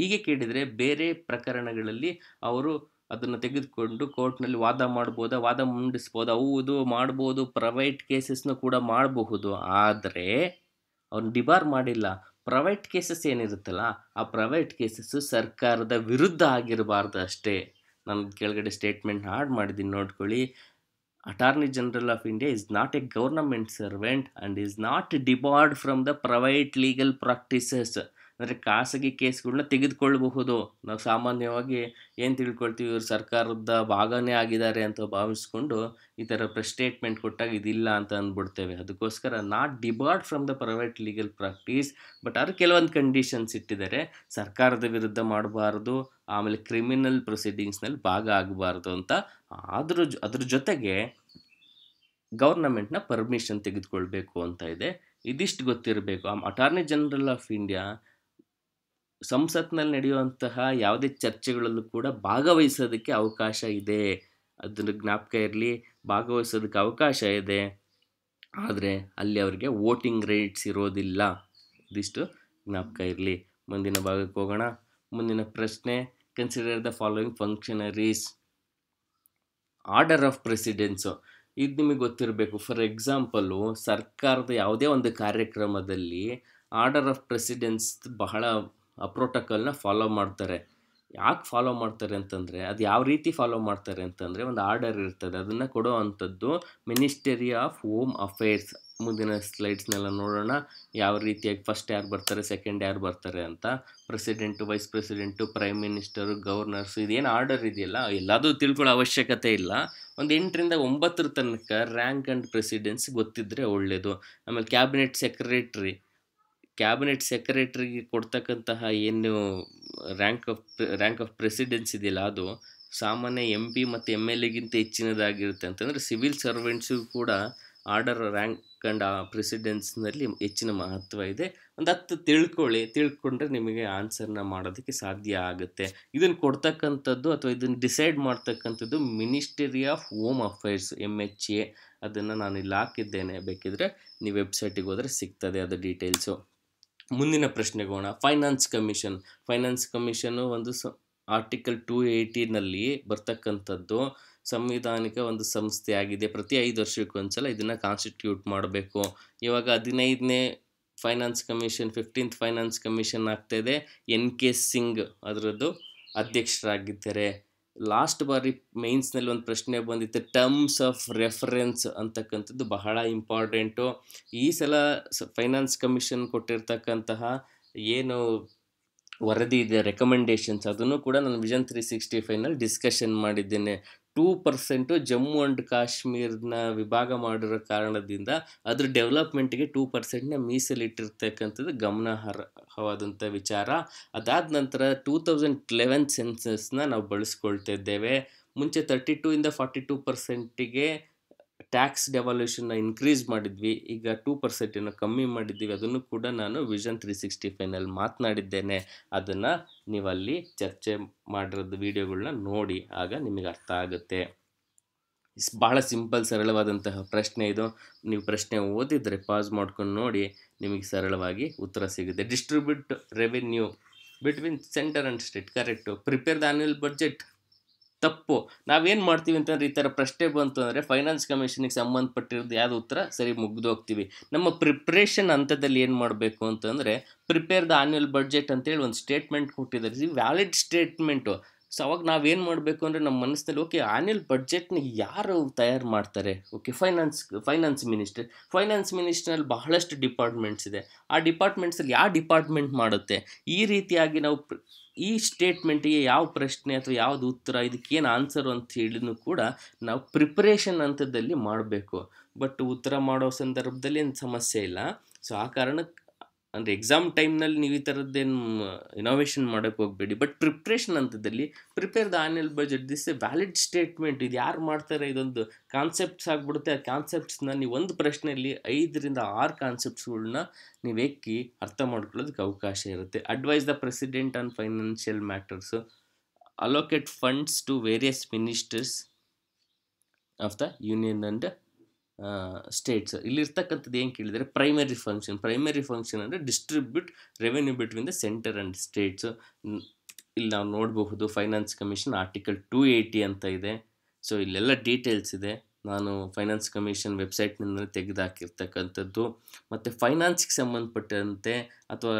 ಹೀಗೆ ಕೇಳಿದರೆ ಬೇರೆ ಪ್ರಕರಣಗಳಲ್ಲಿ ಅವರು ಅದನ್ನು ತೆಗೆದುಕೊಂಡು ಕೋರ್ಟ್ನಲ್ಲಿ ವಾದ ಮಾಡ್ಬೋದಾ ವಾದ ಮುಂಡಿಸ್ಬೋದಾ ಹೌದು ಮಾಡ್ಬೋದು ಪ್ರೈವೇಟ್ ಕೇಸಸ್ನ ಕೂಡ ಮಾಡಬಹುದು ಆದರೆ ಅವ್ರನ್ನ ಡಿಬಾರ್ ಮಾಡಿಲ್ಲ ಪ್ರೈವೇಟ್ ಕೇಸಸ್ ಏನಿರುತ್ತಲ್ಲ ಆ ಪ್ರೈವೇಟ್ ಕೇಸಸ್ಸು ಸರ್ಕಾರದ ವಿರುದ್ಧ ಆಗಿರಬಾರ್ದು ಅಷ್ಟೇ ನಾನು ಕೆಳಗಡೆ ಸ್ಟೇಟ್ಮೆಂಟ್ ಹಾಡ್ ಮಾಡಿದ್ದೀನಿ ನೋಡ್ಕೊಳ್ಳಿ attorney general of India is not a government servant and is not debarred from the private legal practices ಅಂದರೆ ಖಾಸಗಿ ಕೇಸ್ಗಳನ್ನ ತೆಗೆದುಕೊಳ್ಳಬಹುದು ನಾವು ಸಾಮಾನ್ಯವಾಗಿ ಏನು ತಿಳ್ಕೊಳ್ತೀವಿ ಇವರು ಸರ್ಕಾರದ ಭಾಗನೇ ಆಗಿದ್ದಾರೆ ಅಂತ ಭಾವಿಸ್ಕೊಂಡು ಈ ಥರ ಪ್ರ ಸ್ಟೇಟ್ಮೆಂಟ್ ಕೊಟ್ಟಾಗ ಇದಿಲ್ಲ ಅಂತ ಅಂದ್ಬಿಡ್ತೇವೆ ಅದಕ್ಕೋಸ್ಕರ not debarred from the private legal practice but ಆದರೆ ಕೆಲವೊಂದು ಕಂಡೀಷನ್ಸ್ ಇಟ್ಟಿದ್ದಾರೆ ಸರ್ಕಾರದ ವಿರುದ್ಧ ಮಾಡಬಾರ್ದು ಆಮೇಲೆ ಕ್ರಿಮಿನಲ್ ಪ್ರೊಸೀಡಿಂಗ್ಸ್ನಲ್ಲಿ ಭಾಗ ಆಗಬಾರ್ದು ಅಂತ ಆದ್ರೂ ಅದ್ರ ಜೊತೆಗೆ ಗವರ್ನಮೆಂಟ್ನ ಪರ್ಮಿಷನ್ ತೆಗೆದುಕೊಳ್ಳಬೇಕು ಅಂತ ಇದೆ. ಇದಿಷ್ಟು ಗೊತ್ತಿರಬೇಕು. ಅಟಾರ್ನಿ ಜನರಲ್ ಆಫ್ ಇಂಡಿಯಾ ಸಂಸತ್ನಲ್ಲಿ ನಡೆಯುವಂತಹ ಯಾವುದೇ ಚರ್ಚೆಗಳಲ್ಲೂ ಕೂಡ ಭಾಗವಹಿಸೋದಕ್ಕೆ ಅವಕಾಶ ಇದೆ, ಅದನ್ನು ಜ್ಞಾಪಕ ಇರಲಿ. ಭಾಗವಹಿಸೋದಕ್ಕೆ ಅವಕಾಶ ಇದೆ, ಆದರೆ ಅಲ್ಲಿ ಅವರಿಗೆ ವೋಟಿಂಗ್ ರೈಟ್ಸ್ ಇರೋದಿಲ್ಲ. ಇದಿಷ್ಟು ಜ್ಞಾಪಕ ಇರಲಿ. ಮುಂದಿನ ಭಾಗಕ್ಕೆ ಹೋಗೋಣ. ಮುಂದಿನ ಪ್ರಶ್ನೆ, consider the following functionaries, order of precedence ಇದು ನಿಮಗೆ ಗೊತ್ತಿರಬೇಕು. ಫಾರ್ ಎಕ್ಸಾಂಪಲ್ಲು ಸರ್ಕಾರದ ಯಾವುದೇ ಒಂದು ಕಾರ್ಯಕ್ರಮದಲ್ಲಿ ಆರ್ಡರ್ ಆಫ್ ಪ್ರೆಸಿಡೆನ್ಸ್ ಬಹಳ ಪ್ರೋಟೋಕಾಲ್ನ ಫಾಲೋ ಮಾಡ್ತಾರೆ. ಯಾಕೆ ಫಾಲೋ ಮಾಡ್ತಾರೆ ಅಂತಂದರೆ, ಅದು ಯಾವ ರೀತಿ ಫಾಲೋ ಮಾಡ್ತಾರೆ ಅಂತಂದರೆ, ಒಂದು ಆರ್ಡರ್ ಇರ್ತದೆ, ಅದನ್ನು ಕೊಡೋ ಅಂಥದ್ದು ಮಿನಿಸ್ಟರಿ ಆಫ್ ಹೋಮ್ ಅಫೇರ್ಸ್. ಮುಂದಿನ ಸ್ಲೈಡ್ಸ್ನೆಲ್ಲ ನೋಡೋಣ, ಯಾವ ರೀತಿಯಾಗಿ ಫಸ್ಟ್ ಯಾರು ಬರ್ತಾರೆ, ಸೆಕೆಂಡ್ ಯಾರು ಬರ್ತಾರೆ ಅಂತ. President, vice president, prime minister, governors, ಇದೇನು ಆರ್ಡರ್ ಇದೆಯಲ್ಲ ಎಲ್ಲದೂ ತಿಳ್ಕೊಳ್ಳೋ ಅವಶ್ಯಕತೆ ಇಲ್ಲ. ಒಂದು ಎಂಟರಿಂದ ಒಂಬತ್ತರ ತನಕ ರ್ಯಾಂಕ್ ಆ್ಯಂಡ್ ಪ್ರೆಸಿಡೆನ್ಸ್ ಗೊತ್ತಿದ್ದರೆ ಒಳ್ಳೆಯದು. ಆಮೇಲೆ ಕ್ಯಾಬಿನೆಟ್ ಸೆಕ್ರೆಟ್ರಿ, ಕ್ಯಾಬಿನೆಟ್ ಸೆಕ್ರೆಟ್ರಿಗೆ ಕೊಡ್ತಕ್ಕಂತಹ ಏನು rank of rank of precedence ಇದೆಯಲ್ಲ ಅದು ಸಾಮಾನ್ಯ ಎಂ ಪಿ ಮತ್ತು ಎಮ್ ಎಲ್ ಎಗಿಂತ ಹೆಚ್ಚಿನದಾಗಿರುತ್ತೆ. ಅಂತಂದರೆ ಸಿವಿಲ್ ಸರ್ವೆಂಟ್ಸು ಕೂಡ ಆರ್ಡರ್ ರ್ಯಾಂಕ್ ಆ್ಯಂಡ್ ಪ್ರೆಸಿಡೆನ್ಸ್ನಲ್ಲಿ ಹೆಚ್ಚಿನ ಮಹತ್ವ ಇದೆ. ಒಂದು ಹತ್ತು ತಿಳ್ಕೊಳ್ಳಿ, ತಿಳ್ಕೊಂಡ್ರೆ ನಿಮಗೆ ಆನ್ಸರ್ನ ಮಾಡೋದಕ್ಕೆ ಸಾಧ್ಯ ಆಗುತ್ತೆ. ಇದನ್ನು ಕೊಡ್ತಕ್ಕಂಥದ್ದು ಅಥವಾ ಇದನ್ನು ಡಿಸೈಡ್ ಮಾಡ್ತಕ್ಕಂಥದ್ದು ministry of home affairs, M H A. ಅದನ್ನು ನಾನು ಇಲ್ಲಿ ಹಾಕಿದ್ದೇನೆ, ಬೇಕಿದ್ರೆ ನೀವು ವೆಬ್ಸೈಟಿಗೆ ಹೋದರೆ ಸಿಗ್ತದೆ ಅದು ಡೀಟೇಲ್ಸು. ಮುಂದಿನ ಪ್ರಶ್ನೆಗೆ ಹೋಗೋಣ. ಫೈನಾನ್ಸ್ ಕಮಿಷನ್, ಫೈನಾನ್ಸ್ ಕಮಿಷನ್ನು ಒಂದು ಸ ಆರ್ಟಿಕಲ್ ಟೂ ಏಯ್ಟಿನಲ್ಲಿ ಬರ್ತಕ್ಕಂಥದ್ದು ಸಂವಿಧಾನಿಕ ಒಂದು ಸಂಸ್ಥೆಯಾಗಿದೆ. ಪ್ರತಿ ಐದು ವರ್ಷಕ್ಕೊಂದ್ಸಲ ಇದನ್ನು ಕಾನ್ಸ್ಟಿಟ್ಯೂಟ್ ಮಾಡಬೇಕು. ಇವಾಗ ಹದಿನೈದನೇ finance commission, fifteenth finance commission ಆಗ್ತಾಯಿದೆ. ಎನ್ ಕೆ ಸಿಂಗ್ ಅದರದ್ದು ಅಧ್ಯಕ್ಷರಾಗಿದ್ದಾರೆ. ಲಾಸ್ಟ್ ಬಾರಿ ಮೇನ್ಸ್ನಲ್ಲಿ ಒಂದು ಪ್ರಶ್ನೆ ಬಂದಿತ್ತು, ಟರ್ಮ್ಸ್ ಆಫ್ ರೆಫರೆನ್ಸ್ ಅಂತಕ್ಕಂಥದ್ದು ಬಹಳ ಇಂಪಾರ್ಟೆಂಟು. ಈ ಸಲ ಫೈನಾನ್ಸ್ ಕಮಿಷನ್ ಕೊಟ್ಟಿರ್ತಕ್ಕಂತಹ ಏನು ವರದಿ ಇದೆ, ರೆಕಮೆಂಡೇಷನ್ಸ್, ಅದನ್ನು ಕೂಡ ನಾನು ವಿಷನ್ ತ್ರೀ ಸಿಕ್ಸ್ಟಿ ಫೈವ್ನಲ್ಲಿ ಡಿಸ್ಕಷನ್ ಮಾಡಿದ್ದೇನೆ. ಟೂ ಪರ್ಸೆಂಟು ಜಮ್ಮು ಆ್ಯಂಡ್ ಕಾಶ್ಮೀರನ್ನ ವಿಭಾಗ ಮಾಡಿರೋ ಕಾರಣದಿಂದ ಅದ್ರ ಡೆವಲಪ್ಮೆಂಟ್ಗೆ ಟೂ ಪರ್ಸೆಂಟ್ನ ಮೀಸಲಿಟ್ಟಿರ್ತಕ್ಕಂಥದ್ದು ಗಮನಾರ್ಹವಾದಂಥ ವಿಚಾರ. ಅದಾದ ನಂತರ ಟೂ ತೌಸಂಡ್ ಲೆವೆನ್ ಸೆನ್ಸಸ್ನ ನಾವು ಬಳಸ್ಕೊಳ್ತಾ ಇದ್ದೇವೆ. ಮುಂಚೆ ತರ್ಟಿ ಟೂ ಇಂದ ಫಾರ್ಟಿ ಟೂ ಪರ್ಸೆಂಟಿಗೆ ಟ್ಯಾಕ್ಸ್ ಡೆವಾಲ್ಯೂಷನ್ನ ಇನ್ಕ್ರೀಸ್ ಮಾಡಿದ್ವಿ, ಈಗ ಟೂ ಪರ್ಸೆಂಟನ್ನು ಕಮ್ಮಿ ಮಾಡಿದ್ದೀವಿ. ಅದನ್ನು ಕೂಡ ನಾನು ವಿಷನ್ ತ್ರೀ ಸಿಕ್ಸ್ಟಿ ಫೈವ್ನಲ್ಲಿ ಮಾತನಾಡಿದ್ದೇನೆ. ಅದನ್ನು ನೀವಲ್ಲಿ ಚರ್ಚೆ ಮಾಡಿರೋದು ವೀಡಿಯೋಗಳನ್ನ ನೋಡಿ, ಆಗ ನಿಮಗೆ ಅರ್ಥ ಆಗುತ್ತೆ. ಬಹಳ ಸಿಂಪಲ್ ಸರಳವಾದಂತಹ ಪ್ರಶ್ನೆ ಇದು. ನೀವು ಪ್ರಶ್ನೆ ಓದಿದರೆ ಪಾಸ್ ಮಾಡ್ಕೊಂಡು ನೋಡಿ, ನಿಮಗೆ ಸರಳವಾಗಿ ಉತ್ತರ ಸಿಗುತ್ತೆ. Distribute revenue between centre and state, correct. Prepare the annual budget, ತಪ್ಪು. ನಾವೇನು ಮಾಡ್ತೀವಿ ಅಂತಂದರೆ, ಈ ಥರ ಪ್ರಶ್ನೆ ಬಂತು ಅಂದರೆ ಫೈನಾನ್ಸ್ ಕಮಿಷನಿಗೆ ಸಂಬಂಧಪಟ್ಟಿರೋದು ಯಾವ್ದು ಉತ್ತರ ಸರಿ ಮುಗ್ದೋಗ್ತೀವಿ. ನಮ್ಮ ಪ್ರಿಪ್ರೇಷನ್ ಹಂತದಲ್ಲಿ ಏನು ಮಾಡಬೇಕು ಅಂತಂದರೆ, ಪ್ರಿಪೇರ್ ದ ಆನ್ಯುವಲ್ ಬಡ್ಜೆಟ್ ಅಂತೇಳಿ ಒಂದು ಸ್ಟೇಟ್ಮೆಂಟ್ ಕೊಟ್ಟಿದ್ದಾರೆ, ಇದು ವ್ಯಾಲಿಡ್ ಸ್ಟೇಟ್ಮೆಂಟು. ಸೊ ಅವಾಗ ನಾವೇನು ಮಾಡಬೇಕು ಅಂದರೆ, ನಮ್ಮ ಮನಸ್ಸಿನಲ್ಲಿ ಓಕೆ ಆನ್ಯುವಲ್ ಬಡ್ಜೆಟ್ನ ಯಾರು ತಯಾರು ಮಾಡ್ತಾರೆ, okay finance finance minister. Finance ಮಿನಿಸ್ಟರ್ನಲ್ಲಿ ಬಹಳಷ್ಟು ಡಿಪಾರ್ಟ್ಮೆಂಟ್ಸ್ ಇದೆ, ಆ ಡಿಪಾರ್ಟ್ಮೆಂಟ್ಸಲ್ಲಿ ಯಾವ ಡಿಪಾರ್ಟ್ಮೆಂಟ್ ಮಾಡುತ್ತೆ, ಈ ರೀತಿಯಾಗಿ ನಾವು ಈ ಸ್ಟೇಟ್ಮೆಂಟಿಗೆ ಯಾವ ಪ್ರಶ್ನೆ ಅಥವಾ ಯಾವುದು ಉತ್ತರ, ಇದಕ್ಕೇನು ಆನ್ಸರು ಅಂತ ಹೇಳಿನೂ ಕೂಡ ನಾವು ಪ್ರಿಪ್ರೇಷನ್ ಹಂತದಲ್ಲಿ ಮಾಡಬೇಕು. ಬಟ್ ಉತ್ತರ ಮಾಡೋ ಸಂದರ್ಭದಲ್ಲಿ ಏನು ಸಮಸ್ಯೆ ಇಲ್ಲ. ಸೊ ಆ ಕಾರಣಕ್ಕೆ ಅಂದರೆ ಎಕ್ಸಾಮ್ ಟೈಮ್ನಲ್ಲಿ ನೀವು ಈ ಥರದ್ದೇನು ಇನೋವೇಷನ್ ಮಾಡೋಕ್ಕೆ ಹೋಗಬೇಡಿ. ಬಟ್ ಪ್ರಿಪ್ರೇಷನ್ ಹಂತದಲ್ಲಿ prepare the annual budget, this a valid statement. ಇದು ಯಾರು ಮಾಡ್ತಾರೆ, ಇದೊಂದು ಕಾನ್ಸೆಪ್ಟ್ಸ್ ಆಗಿಬಿಡುತ್ತೆ. ಆ ಕಾನ್ಸೆಪ್ಟ್ಸ್ನ ನೀವು ಒಂದು ಪ್ರಶ್ನೆಯಲ್ಲಿ ಐದರಿಂದ ಆರು ಕಾನ್ಸೆಪ್ಟ್ಸ್ಗಳನ್ನ ನೀವು ಎಕ್ಕಿ ಅರ್ಥ ಮಾಡ್ಕೊಳ್ಳೋದಕ್ಕೆ ಅವಕಾಶ ಇರುತ್ತೆ. Advise the president on financial matters, allocate funds to various ministers of the union and states. ಇಲ್ಲಿರ್ತಕ್ಕಂಥದ್ದು ಏನು ಕೇಳಿದರೆ ಪ್ರೈಮರಿ ಫಂಕ್ಷನ್. ಪ್ರೈಮರಿ ಫಂಕ್ಷನ್ ಅಂದರೆ distribute revenue between the centre and states. ಇಲ್ಲಿ ನಾವು ನೋಡಬಹುದು finance commission article two eighty ಅಂತ ಇದೆ. So ಇಲ್ಲೆಲ್ಲ ಡೀಟೇಲ್ಸ್ ಇದೆ. ನಾನು ಫೈನಾನ್ಸ್ ಕಮಿಷನ್ ವೆಬ್ಸೈಟ್ನಿಂದ ತೆಗೆದುಹಾಕಿರ್ತಕ್ಕಂಥದ್ದು. ಮತ್ತು ಫೈನಾನ್ಸ್ಗೆ ಸಂಬಂಧಪಟ್ಟಂತೆ ಅಥವಾ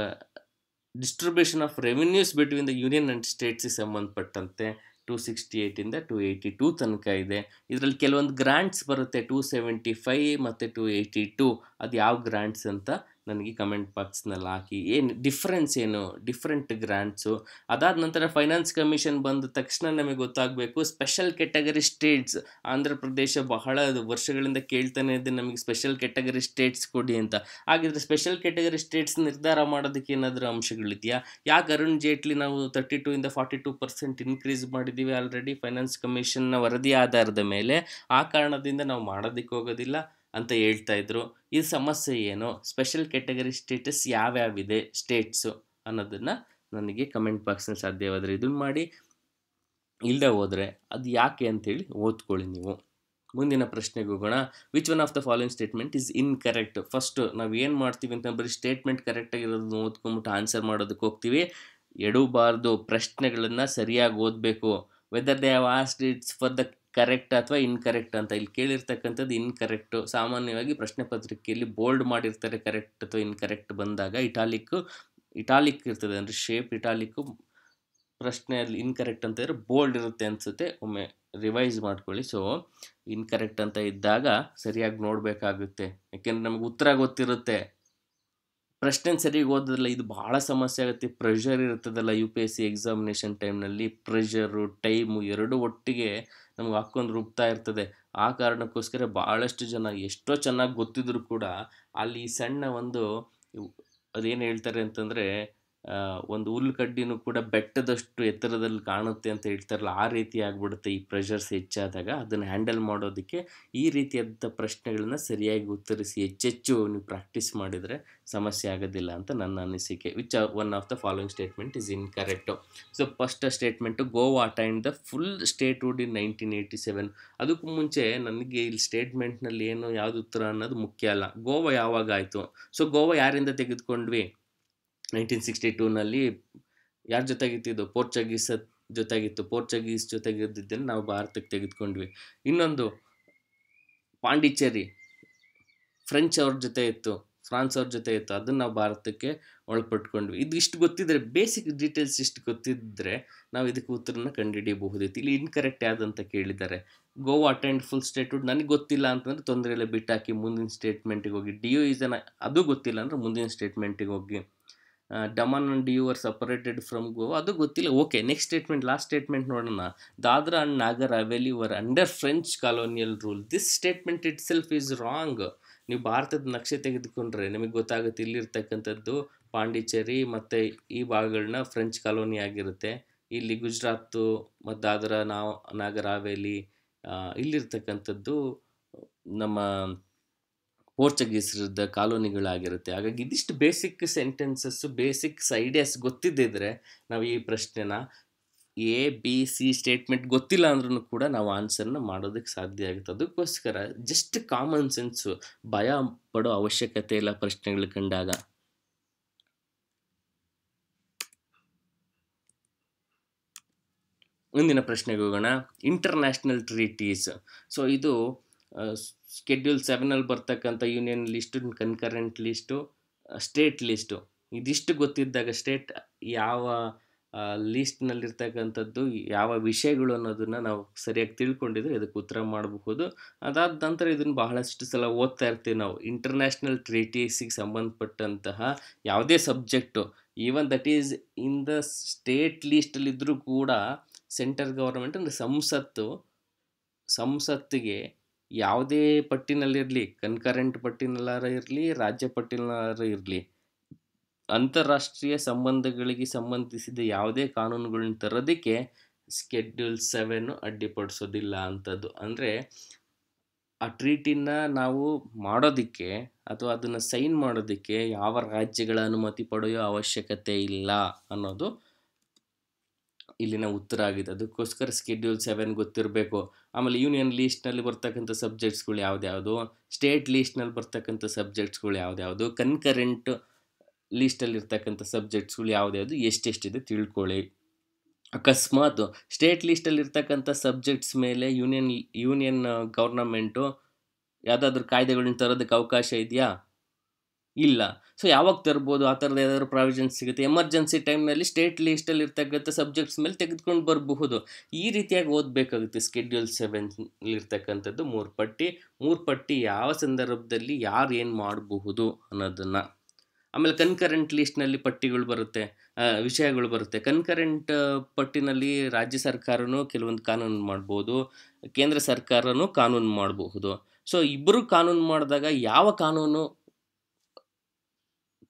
distribution of revenues between the union and ಸ್ಟೇಟ್ಸಿಗೆ ಸಂಬಂಧಪಟ್ಟಂತೆ ಟೂ ಸಿಕ್ಸ್ಟಿ ಏಯ್ಟಿಂದ ಟೂ ಏಯ್ಟಿ ಟೂ ತನಕ ಇದೆ. ಇದರಲ್ಲಿ ಕೆಲವೊಂದು ಗ್ರ್ಯಾಂಟ್ಸ್ ಬರುತ್ತೆ, ಟೂ ಸೆವೆಂಟಿ ಫೈ ಮತ್ತು ಟೂ ಏಯ್ಟಿ ಟೂ. ಅದು ಯಾವ ಗ್ರ್ಯಾಂಟ್ಸ್ ಅಂತ ನನಗೆ ಕಮೆಂಟ್ ಬಾಕ್ಸ್ನಲ್ಲಿ ಹಾಕಿ ಏನು ಡಿಫ್ರೆನ್ಸ್ ಏನು ಡಿಫ್ರೆಂಟ್ ಗ್ರಾಂಟ್ಸು. ಅದಾದ ನಂತರ ಫೈನಾನ್ಸ್ ಕಮಿಷನ್ ಬಂದ ತಕ್ಷಣ ನಮಗೆ ಗೊತ್ತಾಗಬೇಕು special category States. Andhra Pradesh ಬಹಳ ವರ್ಷಗಳಿಂದ ಕೇಳ್ತಾನೆ ಇದೆ ನಮಗೆ ಸ್ಪೆಷಲ್ ಕೆಟಗರಿ ಸ್ಟೇಟ್ಸ್ ಕೊಡಿ ಅಂತ. ಹಾಗಿದ್ರೆ ಸ್ಪೆಷಲ್ ಕೆಟಗರಿ ಸ್ಟೇಟ್ಸ್ ನಿರ್ಧಾರ ಮಾಡೋದಕ್ಕೆ ಏನಾದರೂ ಅಂಶಗಳಿದೆಯಾ? ಯಾಕೆ ಅರುಣ್ ಜೇಟ್ಲಿ ನಾವು ತರ್ಟಿ ಟು ಇಂದ ಫಾರ್ಟಿ ಟು ಪರ್ಸೆಂಟ್ ಇನ್ಕ್ರೀಸ್ ಮಾಡಿದ್ದೀವಿ ಆಲ್ರೆಡಿ ಫೈನಾನ್ಸ್ ಕಮಿಷನ್ನ ವರದಿ ಆಧಾರದ ಮೇಲೆ, ಆ ಕಾರಣದಿಂದ ನಾವು ಮಾಡೋದಕ್ಕೆ ಹೋಗೋದಿಲ್ಲ ಅಂತ ಹೇಳ್ತಾ ಇದ್ರು. ಈ ಸಮಸ್ಯೆ ಏನು, ಸ್ಪೆಷಲ್ ಕೆಟಗರಿ ಸ್ಟೇಟಸ್ ಯಾವ್ಯಾವಿದೆ ಸ್ಟೇಟ್ಸು ಅನ್ನೋದನ್ನು ನನಗೆ ಕಮೆಂಟ್ ಬಾಕ್ಸ್ನಲ್ಲಿ ಸಾಧ್ಯವಾದರೆ ಇದನ್ನು ಮಾಡಿ, ಇಲ್ಲದೆ ಹೋದರೆ ಅದು ಯಾಕೆ ಅಂತೇಳಿ ಓದ್ಕೊಳ್ಳಿ ನೀವು. ಮುಂದಿನ ಪ್ರಶ್ನೆಗೆ ಹೋಗೋಣ. Which one of the following statement is incorrect? First ನಾವು ಏನು ಮಾಡ್ತೀವಿ ಅಂತ ಬರೀ ಸ್ಟೇಟ್ಮೆಂಟ್ ಕರೆಕ್ಟಾಗಿರೋದನ್ನ ಓದ್ಕೊಂಬಿಟ್ಟು ಆನ್ಸರ್ ಮಾಡೋದಕ್ಕೆ ಹೋಗ್ತೀವಿ, ಎಡಬಾರ್ದು. ಪ್ರಶ್ನೆಗಳನ್ನು ಸರಿಯಾಗಿ ಓದಬೇಕು. Whether they have asked it's for the correct ಅಥವಾ ಇನ್ಕರೆಕ್ಟ್ ಅಂತ. ಇಲ್ಲಿ ಕೇಳಿರ್ತಕ್ಕಂಥದ್ದು ಇನ್ಕರೆಕ್ಟು. ಸಾಮಾನ್ಯವಾಗಿ ಪ್ರಶ್ನೆ ಪತ್ರಿಕೆಯಲ್ಲಿ ಬೋಲ್ಡ್ ಮಾಡಿರ್ತಾರೆ ಕರೆಕ್ಟ್ ಅಥವಾ ಇನ್ಕರೆಕ್ಟ್ ಬಂದಾಗ, ಇಟಾಲಿಕ್ಕು ಇಟಾಲಿಕ್ ಇರ್ತದೆ ಅಂದರೆ ಶೇಪ್ ಇಟಾಲಿಕ್ಕು, ಪ್ರಶ್ನೆಯಲ್ಲಿ ಇನ್ಕರೆಕ್ಟ್ ಅಂತ ಇದ್ರೆ ಬೋಲ್ಡ್ ಇರುತ್ತೆ ಅನಿಸುತ್ತೆ. ಒಮ್ಮೆ ರಿವೈಸ್ ಮಾಡ್ಕೊಳ್ಳಿ. ಸೊ ಇನ್ಕರೆಕ್ಟ್ ಅಂತ ಇದ್ದಾಗ ಸರಿಯಾಗಿ ನೋಡಬೇಕಾಗುತ್ತೆ, ಯಾಕೆಂದರೆ ನಮಗೆ ಉತ್ತರ ಗೊತ್ತಿರುತ್ತೆ, ಪ್ರಶ್ನೆ ಸರಿಯಾಗಿ ಓದೋದಿಲ್ಲ. ಇದು ಭಾಳ ಸಮಸ್ಯೆ ಆಗುತ್ತೆ. ಪ್ರೆಷರ್ ಇರ್ತದಲ್ಲ U P S C examination ಟೈಮ್ನಲ್ಲಿ, ಪ್ರೆಷರು ಟೈಮು ಎರಡೂ ಒಟ್ಟಿಗೆ ನಮ್ಗೆ ಹಾಕ್ಕೊಂಡು ರುಬ್ತಾ ಇರ್ತದೆ. ಆ ಕಾರಣಕ್ಕೋಸ್ಕರ ಭಾಳಷ್ಟು ಜನ ಎಷ್ಟೋ ಚೆನ್ನಾಗಿ ಗೊತ್ತಿದ್ರು ಕೂಡ ಅಲ್ಲಿ ಸಣ್ಣ ಒಂದು ಅದೇನು ಹೇಳ್ತಾರೆ ಅಂತಂದರೆ ಒಂದು ಹುಲ್ಲುಕಡ್ಡಿನೂ ಕೂಡ ಬೆಟ್ಟದಷ್ಟು ಎತ್ತರದಲ್ಲಿ ಕಾಣುತ್ತೆ ಅಂತ ಹೇಳ್ತಾರಲ್ಲ, ಆ ರೀತಿ ಆಗಿಬಿಡುತ್ತೆ ಈ ಪ್ರೆಷರ್ಸ್ ಹೆಚ್ಚಾದಾಗ. ಅದನ್ನು ಹ್ಯಾಂಡಲ್ ಮಾಡೋದಕ್ಕೆ ಈ ರೀತಿಯಾದಂಥ ಪ್ರಶ್ನೆಗಳನ್ನ ಸರಿಯಾಗಿ ಉತ್ತರಿಸಿ ಹೆಚ್ಚೆಚ್ಚು ನೀವು ಪ್ರಾಕ್ಟೀಸ್ ಮಾಡಿದರೆ ಸಮಸ್ಯೆ ಆಗೋದಿಲ್ಲ ಅಂತ ನನ್ನ ಅನಿಸಿಕೆ. Which one of the following statement is incorrect? So first statement, Goa attained the full statehood in nineteen eighty seven. ಅದಕ್ಕೂ ಮುಂಚೆ ನನಗೆ ಇಲ್ಲಿ ಸ್ಟೇಟ್ಮೆಂಟ್ನಲ್ಲಿ ಏನು ಯಾವುದು ಉತ್ತರ ಅನ್ನೋದು ಮುಖ್ಯ ಅಲ್ಲ, ಗೋವಾ ಯಾವಾಗ ಆಯಿತು. ಸೊ ಗೋವಾ ಯಾರಿಂದ ತೆಗೆದುಕೊಂಡ್ವಿ? ನೈನ್ಟೀನ್ ಸಿಕ್ಸ್ಟಿ ಟೂನಲ್ಲಿ ಯಾರ ಜೊತೆಗಿತ್ತಿದ್ದು? ಪೋರ್ಚುಗೀಸ್ ಜೊತೆಗಿತ್ತು. ಪೋರ್ಚುಗೀಸ್ ಜೊತೆಗಿದ್ದನ್ನು ನಾವು ಭಾರತಕ್ಕೆ ತೆಗೆದುಕೊಂಡ್ವಿ. ಇನ್ನೊಂದು ಪಾಂಡಿಚೇರಿ ಫ್ರೆಂಚ್ ಅವ್ರ ಜೊತೆ ಇತ್ತು, ಫ್ರಾನ್ಸ್ ಅವ್ರ ಜೊತೆ ಇತ್ತು, ಅದನ್ನು ನಾವು ಭಾರತಕ್ಕೆ ಒಳಪಟ್ಕೊಂಡ್ವಿ. ಇದು ಇಷ್ಟು ಗೊತ್ತಿದ್ದರೆ, ಬೇಸಿಕ್ ಡೀಟೇಲ್ಸ್ ಇಷ್ಟು ಗೊತ್ತಿದ್ದರೆ ನಾವು ಇದಕ್ಕೆ ಉತ್ತರನ ಕಂಡುಹಿಡಿಯಬಹುದಿತ್ತು. ಇಲ್ಲಿ ಇನ್ಕರೆಕ್ಟ್ ಯಾವುದಂತ ಕೇಳಿದ್ದಾರೆ. ಗೋವಾ ಅಟೆಂಡ್ ಫುಲ್ ಸ್ಟೇಟ್ಹುಡ್ ನನಗೆ ಗೊತ್ತಿಲ್ಲ ಅಂತಂದರೆ ತೊಂದರೆ ಇಲ್ಲ, ಬಿಟ್ಟಾಕಿ ಮುಂದಿನ ಸ್ಟೇಟ್ಮೆಂಟಿಗೆ ಹೋಗಿ. ಡಿ ಯು ಈಸ್ ಅನ್, ಅದು ಗೊತ್ತಿಲ್ಲ ಅಂದರೆ ಮುಂದಿನ ಸ್ಟೇಟ್ಮೆಂಟಿಗೆ ಹೋಗಿ. Daman and Diu are separated from Goa, ಅದು ಗೊತ್ತಿಲ್ಲ. Okay, next statement, last statement ನೋಡೋಣ. Dadra and Nagar Haveli were under French colonial rule. This statement itself is wrong. ನೀವು ಭಾರತದ ನಕ್ಷೆ ತೆಗೆದುಕೊಂಡ್ರೆ ನಿಮಗೆ ಗೊತ್ತಾಗುತ್ತೆ ಇಲ್ಲಿರ್ತಕ್ಕಂಥದ್ದು ಪಾಂಡಿಚೇರಿ ಮತ್ತು ಈ ಭಾಗಗಳನ್ನ ಫ್ರೆಂಚ್ ಕಾಲೋನಿ ಆಗಿರುತ್ತೆ. ಇಲ್ಲಿ ಗುಜರಾತು ಮತ್ತು ದಾದ್ರಾ ನಾವು ನಾಗರ್ ಹವೇಲಿ ಇಲ್ಲಿರ್ತಕ್ಕಂಥದ್ದು ನಮ್ಮ ಪೋರ್ಚುಗೀಸರದ ಕಾಲೋನಿಗಳಾಗಿರುತ್ತೆ. ಹಾಗಾಗಿ ಇದಿಷ್ಟು ಬೇಸಿಕ್ ಸೆಂಟೆನ್ಸಸ್ಸು, ಬೇಸಿಕ್ಸ್ ಐಡಿಯಾಸ್ ಗೊತ್ತಿದ್ದಿದ್ರೆ ನಾವು ಈ ಪ್ರಶ್ನೆನ ಎ ಬಿ ಸಿ ಸ್ಟೇಟ್ಮೆಂಟ್ ಗೊತ್ತಿಲ್ಲ ಅಂದ್ರೂ ಕೂಡ ನಾವು ಆನ್ಸರ್ನ ಮಾಡೋದಕ್ಕೆ ಸಾಧ್ಯ ಆಗುತ್ತೆ. ಅದಕ್ಕೋಸ್ಕರ ಜಸ್ಟ್ ಕಾಮನ್ ಸೆನ್ಸು, ಭಯ ಪಡೋ ಅವಶ್ಯಕತೆ ಇಲ್ಲ ಪ್ರಶ್ನೆಗಳು ಕಂಡಾಗ. ಮುಂದಿನ ಪ್ರಶ್ನೆಗೆ ಹೋಗೋಣ. International treaties. ಸೊ ಇದು ಸ್ಕೆಡ್ಯೂಲ್ ಸೆವೆನಲ್ಲಿ ಬರ್ತಕ್ಕಂಥ union list, concurrent list, state list. ಇದಿಷ್ಟು ಗೊತ್ತಿದ್ದಾಗ ಸ್ಟೇಟ್ ಯಾವ ಲಿಸ್ಟ್ನಲ್ಲಿರ್ತಕ್ಕಂಥದ್ದು, ಯಾವ ವಿಷಯಗಳು ಅನ್ನೋದನ್ನು ನಾವು ಸರಿಯಾಗಿ ತಿಳ್ಕೊಂಡಿದ್ರೆ ಇದಕ್ಕೆ ಉತ್ತರ ಮಾಡಬಹುದು. ಅದಾದ ನಂತರ ಇದನ್ನು ಬಹಳಷ್ಟು ಸಲ ಓದ್ತಾ ಇರ್ತೀವಿ ನಾವು. ಇಂಟರ್ನ್ಯಾಷನಲ್ ಟ್ರೀಟೀಸಿಗೆ ಸಂಬಂಧಪಟ್ಟಂತಹ ಯಾವುದೇ subject, even that is in the state ಲಿಸ್ಟಲ್ಲಿದ್ದರೂ ಕೂಡ ಸೆಂಟ್ರಲ್ ಗೌರ್ಮೆಂಟ್ ಅಂದರೆ ಸಂಸತ್ತು, ಸಂಸತ್ತಿಗೆ ಯಾವುದೇ ಪಟ್ಟಿನಲ್ಲಿರಲಿ, ಕನ್ಕರೆಂಟ್ ಪಟ್ಟಿನಲ್ಲಾರ ಇರಲಿ, ರಾಜ್ಯ ಪಟ್ಟಿನಲ್ಲಾರ ಇರಲಿ, ಅಂತಾರಾಷ್ಟ್ರೀಯ ಸಂಬಂಧಗಳಿಗೆ ಸಂಬಂಧಿಸಿದ ಯಾವುದೇ ಕಾನೂನುಗಳನ್ನ ತರೋದಕ್ಕೆ ಸ್ಕೆಡ್ಯೂಲ್ ಸೆವೆನ್ನು ಅಡ್ಡಿಪಡಿಸೋದಿಲ್ಲ ಅಂಥದ್ದು. ಅಂದರೆ ಆ ಟ್ರೀಟಿನ ನಾವು ಮಾಡೋದಕ್ಕೆ ಅಥವಾ ಅದನ್ನು ಸೈನ್ ಮಾಡೋದಕ್ಕೆ ಯಾವ ರಾಜ್ಯಗಳ ಅನುಮತಿ ಪಡೆಯೋ ಅವಶ್ಯಕತೆ ಇಲ್ಲ ಅನ್ನೋದು ಇಲ್ಲಿನ ಉತ್ತರ ಆಗಿದೆ. ಅದಕ್ಕೋಸ್ಕರ ಸ್ಕೆಡ್ಯೂಲ್ ಸೆವೆನ್ ಗೊತ್ತಿರಬೇಕು. ಆಮೇಲೆ ಯೂನಿಯನ್ ಲೀಸ್ಟ್ನಲ್ಲಿ ಬರ್ತಕ್ಕಂಥ ಸಬ್ಜೆಕ್ಟ್ಸ್ಗಳು ಯಾವುದ್ಯಾವುದು, ಸ್ಟೇಟ್ ಲೀಸ್ಟ್ನಲ್ಲಿ ಬರ್ತಕ್ಕಂಥ ಸಬ್ಜೆಕ್ಟ್ಸ್ಗಳು ಯಾವುದ್ಯಾವುದು, ಕನ್ಕರೆಂಟ್ ಲೀಸ್ಟಲ್ಲಿರ್ತಕ್ಕಂಥ ಸಬ್ಜೆಕ್ಟ್ಸ್ಗಳು ಯಾವುದ್ಯಾವುದು, ಎಷ್ಟೆಷ್ಟಿದೆ ತಿಳ್ಕೊಳ್ಳಿ. ಅಕಸ್ಮಾತ್ ಸ್ಟೇಟ್ ಲೀಸ್ಟಲ್ಲಿರ್ತಕ್ಕಂಥ ಸಬ್ಜೆಕ್ಟ್ಸ್ ಮೇಲೆ ಯೂನಿಯನ್ ಯೂನಿಯನ್ ಗೌರ್ನಮೆಂಟು ಯಾವುದಾದ್ರೂ ಕಾಯ್ದೆಗಳನ್ನ ತರೋದಕ್ಕೆ ಅವಕಾಶ ಇದೆಯಾ? ಇಲ್ಲ. ಸೊ ಯಾವಾಗ ತರ್ಬೋದು, ಆ ಥರದ ಏನಾದರೂ ಪ್ರಾವಿಷನ್ ಸಿಗುತ್ತೆ. ಎಮರ್ಜೆನ್ಸಿ ಟೈಮ್ನಲ್ಲಿ ಸ್ಟೇಟ್ ಲಿಸ್ಟಲ್ಲಿ ಇರ್ತಕ್ಕಂಥ ಸಬ್ಜೆಕ್ಟ್ಸ್ ಮೇಲೆ ತೆಗೆದುಕೊಂಡು ಬರಬಹುದು. ಈ ರೀತಿಯಾಗಿ ಓದಬೇಕಾಗುತ್ತೆ. ಸ್ಕೆಡ್ಯೂಲ್ ಸೆವೆನ್ಲಿರ್ತಕ್ಕಂಥದ್ದು ಮೂರು ಪಟ್ಟಿ, ಮೂರು ಪಟ್ಟಿ ಯಾವ ಸಂದರ್ಭದಲ್ಲಿ ಯಾರು ಏನು ಮಾಡಬಹುದು ಅನ್ನೋದನ್ನು. आमेले कन्करेंट लिस्टनल्ली पट्टिगळु बरुत्ते विषयगळु बरुत्ते कन्करेंट पट्टिनल्ली राज्य सरकारनु केलवोंदु कानूनु माडबहुदु केंद्र सरकारनु कानूनु माडबहुदु सो इब्बरु कानूनु माडिदाग याव कानूनु